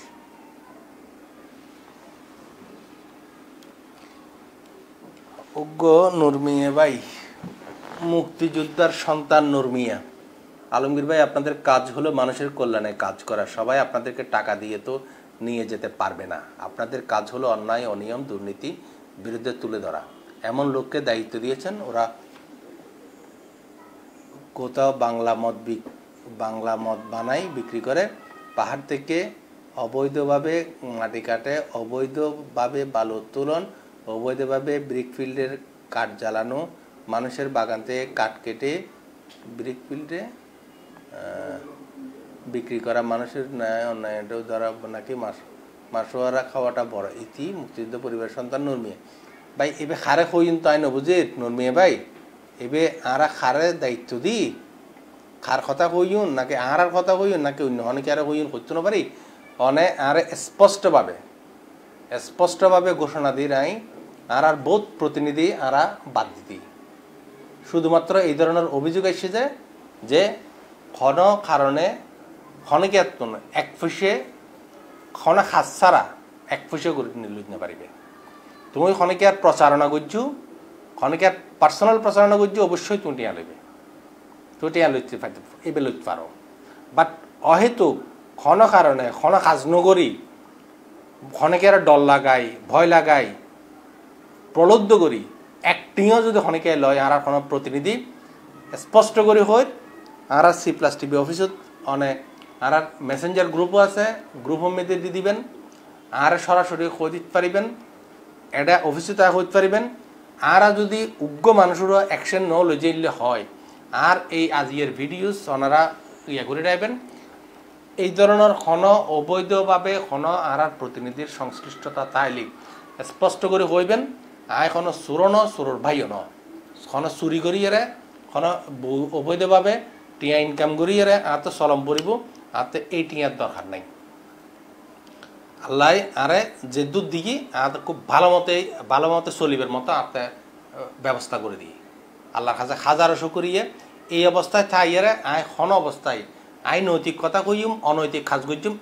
উগ্র নুরমিয়া ভাই মুক্তিযোদ্ধার সন্তান নুরমিয়া আলমগীর ভাই আপনাদের কাজ হলো মানুষের কল্যাণে কাজ করা সবাই আপনাদেরকে টাকা দিয়ে তো নিয়ে যেতে পারবে না আপনাদের কাজ হলো অন্যায় অনিয়ম দুর্নীতি বিরুদ্ধে তুলে ধরা এমন লোককে দায়িত্ব দিয়েছেন ওরা কোথাও বাংলা মদ বানাই বিক্রি করে পাহাড় থেকে অবৈধভাবে মাটি কাটে অবৈধভাবে বালু উত্তোলন অবৈধভাবে ব্রিকফিল্ডের কাঠ জ্বালানো মানুষের বাগান থেকে কাঠ কেটে ব্রিকফিল্ডে বিক্রি করা মানুষের ন্যায় অন্যায় এটাও যারা নাকি মাসোয়ারা খাওয়াটা বড় ইতি মুক্তিযুদ্ধ পরিবারের সন্তান নর্মিয়া ভাই এবে খারে হইন তাই না বুঝে নর্মিয়া ভাই এবে আরা খারে দায়িত্ব দি খার কথা হইন নাকি আর কথা হইন নাকি অন্য অনেকে আর হইন করতে না পারি অনে আর স্পষ্টভাবে ঘোষণা দিই নাই আর আর বহুত প্রতিনিধি আরা বাদ দিতি শুধুমাত্র এই ধরনের অভিযোগ এসে যায় যে কোন কারণে খনকে আত্মন এক ফুসে খনা খাসারা এক ফুসে করে নিলুজনে পারিবে তুমি খনকে আর প্রচারণা করছো খনকে আর পার্সোনাল প্রচারণা করছো অবশ্যই তুমি আলবে তুমি আলোচতে এবার লইতে পারো বাট অহেতুক খন কারণে খন খাজ নগরী খনকে আর ডল লাগাই ভয় লাগাই প্রলুব্ধ করি একটিও যদি খনকে লয় আর কোনো প্রতিনিধি স্পষ্ট করে হয় আর সি প্লাস টিভি অফিসত অনেক আর মেসেঞ্জার গ্রুপও আছে গ্রুপ মেয়েদের দিয়ে দিবেন আর সরাসরি খোঁজ দিতে পারিবেন এটা অফিসে তা হইতে পারিবেন আর যদি উগ্র মানুষেরও অ্যাকশন ন লইলে হয় আর এই আজিয়ের ভিডিওস ওনারা ইয়ে করে রাখবেন এই ধরনের ক্ষণ অবৈধভাবে ক্ষণ আর প্রতিনিধির সংশ্লিষ্টতা তাইলি স্পষ্ট করে হইবেন আর কোনো চোর ন চোরর ভাইও ন ক্ষণ চুরি করি এরা ক্ষণ অবৈধভাবে টিয়া ইনকাম করি এরা আর তো চলম পড়ব আতে এই টিয়ার দরকার নাই আল্লাহ আরে যে দুধ দিকে আর খুব ভালো মতে চলিবের মতো আতে ব্যবস্থা করে দিই আল্লাহর কাছে হাজারো শুকরিয়া এই অবস্থায় থাইয়ারে আয় ক্ষণ অবস্থায় আয় নৈতিক কথা কইম অনৈতিক কাজ করছুম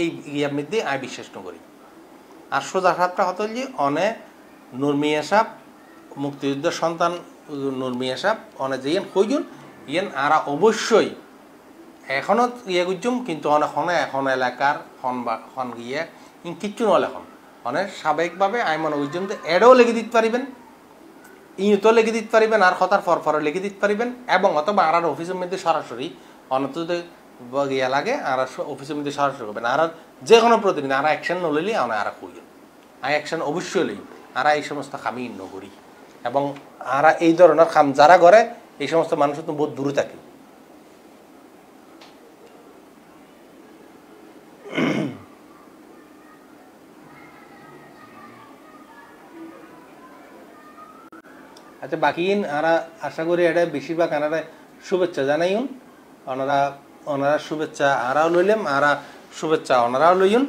এই ইয়ার মধ্যে আয় বিশ্বাস করি আর সোজা সাপটা হতো যে অনে নুরমিয়া সাপ মুক্তিযুদ্ধের সন্তান নুরমিয়া সাপ অনে যে ইয়েন কইজুন ইয়েন আরা অবশ্যই এখনও ইয়ে করছুম কিন্তু অনেক হনে এখন এলাকার হন বা হন গিয়ে কিচ্ছু নল এখন অনেক স্বাভাবিকভাবে আয় মনে করছুম যে এডও লেগে দিতে পারিবেন ইউতো লেগে দিতে পারিবেন আর কথার পরপরও লেগে দিতে পারিবেন এবং অথবা আর অফিসের মধ্যে সরাসরি অনত ইয়া লাগে আর অফিসের মধ্যে সরাসরি করবেন আর যে কোনো প্রতিনিধি আর অ্যাকশন নলি অনেক আর কইল আর অ্যাকশন অবশ্যই লই আর এই সমস্ত খামি ইন্ন করি এবং আর এই ধরনের খাম যারা করে এই সমস্ত মানুষ তো বহুত দূরে থাকে আচ্ছা বাকি আরা আশা করি এটা বেশিরভাগ আনারা শুভেচ্ছা জানাইন ওনারা ওনারা শুভেচ্ছা আরাও লইলেম আরা শুভেচ্ছা ওনারাও লইন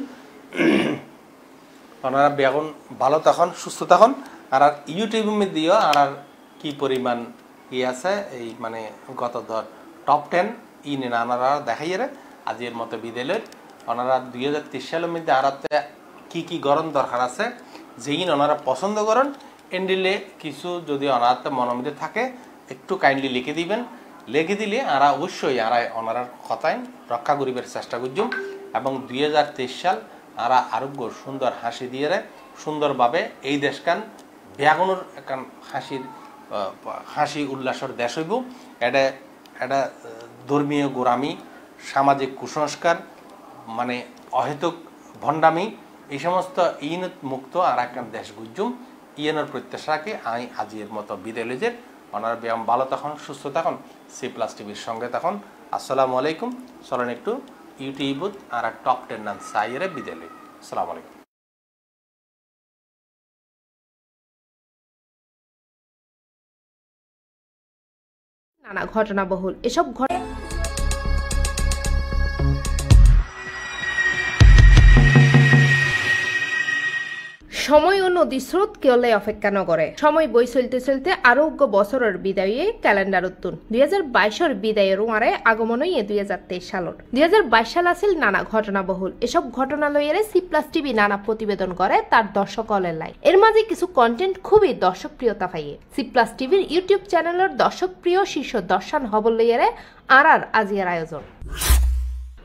ওনারা এখন ভালো তখন সুস্থ তখন আর ইউটিউবে দিও আর কি পরিমাণ ইয়ে আছে এই মানে গত ধর টপ 10 ইন আনারা দেখাইয়ে আজের মতো বিদেলের ওনারা 2023 সালের মধ্যে আরাতে কি গরম দরকার আছে যেইন ওনারা পছন্দ করেন এন্ডিলে কিছু যদি অনাথ মনোমধ্যে থাকে একটু কাইন্ডলি লিখে দিবেন লিখে দিলে আরা অবশ্যই আরা ওনার কথায় রক্ষা করিবার চেষ্টা করছুম এবং 2023 সাল আরা আরোগ্য সুন্দর হাসি দিয়ে সুন্দরভাবে এই দেশখান ব্যাগনোর এখন হাসি উল্লাসর দেশ হইব এটা এটা ধর্মীয় গোরামি সামাজিক কুসংস্কার মানে অহেতুক ভণ্ডামি এই সমস্ত ইন মুক্ত আর একটা দেশ গুজুম ইয়েনের প্রত্যাশাকে আমি আজিয়ের মতো বিদায় লইজের ওনার ব্যায়াম ভালো তখন সুস্থ তখন সি প্লাস টিভির সঙ্গে তখন আসসালামু আলাইকুম চলেন একটু ইউটিউবত আর টপ 10 নাম সাইয়ের বিদায় লই আসসালামু আলাইকুম। নানা ঘটনাবহুল এসব ঘটনা সময় ও নদী স্রোত কেউলে অপেক্ষা নগরে সময় বই চলতে চলতে আরো বছরের বিদায়ে ক্যালেন্ডার উত্তুন 2022 বিদায়ের ওয়ারে আগমনই 2023 সালর 2022 সাল আসিল নানা ঘটনাবহুল এসব ঘটনা লইয়ে সি প্লাস টিভি নানা প্রতিবেদন করে তার দর্শকলের লাই এর মাঝে কিছু কন্টেন্ট খুবই দর্শকপ্রিয়তা পাইয়ে সি প্লাস টিভির ইউটিউব চ্যানেলের দর্শকপ্রিয় শীর্ষ দর্শন হবল লইয়ে আর আজিয়ার আয়োজন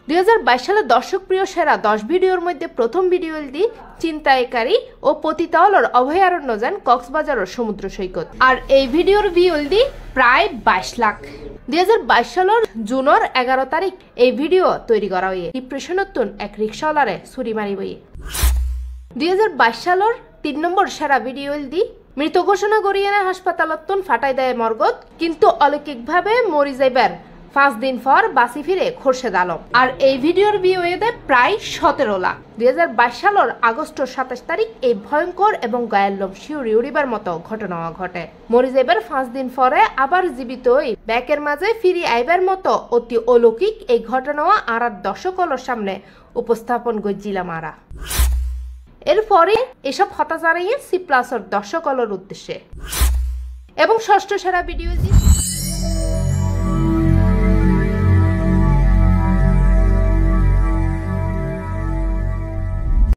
2022 সালে দর্শকপ্রিয় সেরা 10 ভিডিওর মধ্যে প্রথম ভিডিও দি চিন্তায়কারী ও পতিতাওয়ালর অভয়ারণ্য যান কক্সবাজারের সমুদ্র সৈকত আর এই ভিডিওর ভিউল দি প্রায় 22 লাখ 2022 সালের জুনের 11 তারিখ এই ভিডিও তৈরি করা হয়ে ডিপ্রেশনতন এক রিকশাওয়ালারে ছুরি মারি বই 2022 সালের 3 নম্বর সেরা ভিডিওল দি মৃত ঘোষণা করিয়ে হাসপাতালতন ফাটাই দেয় মর্গত কিন্তু অলৌকিকভাবে মরি যাইবার 5 दिन पर বাসি ফিরে খোরশেদ আলম আর এই ভিডিওর ভিউ এতে প্রায় 17 লাখ 2022 সালের আগস্ট 27 তারিখ এই ভয়ঙ্কর এবং গায়লম শিউরি উড়িবার মতো ঘটনা ঘটে মরিজেবের 5 দিন পরে আবার জীবিতই ব্যাকের মাঝে ফিরি আইবার মতো অতি অলৌকিক এই ঘটনা আর দর্শকদের সামনে উপস্থাপন করেছিলাম আমরা এরপরে এসব হতাশা নিয়ে C+ এর দর্শকদের উদ্দেশ্যে এবং ষষ্ঠ সেরা ভিডিওটি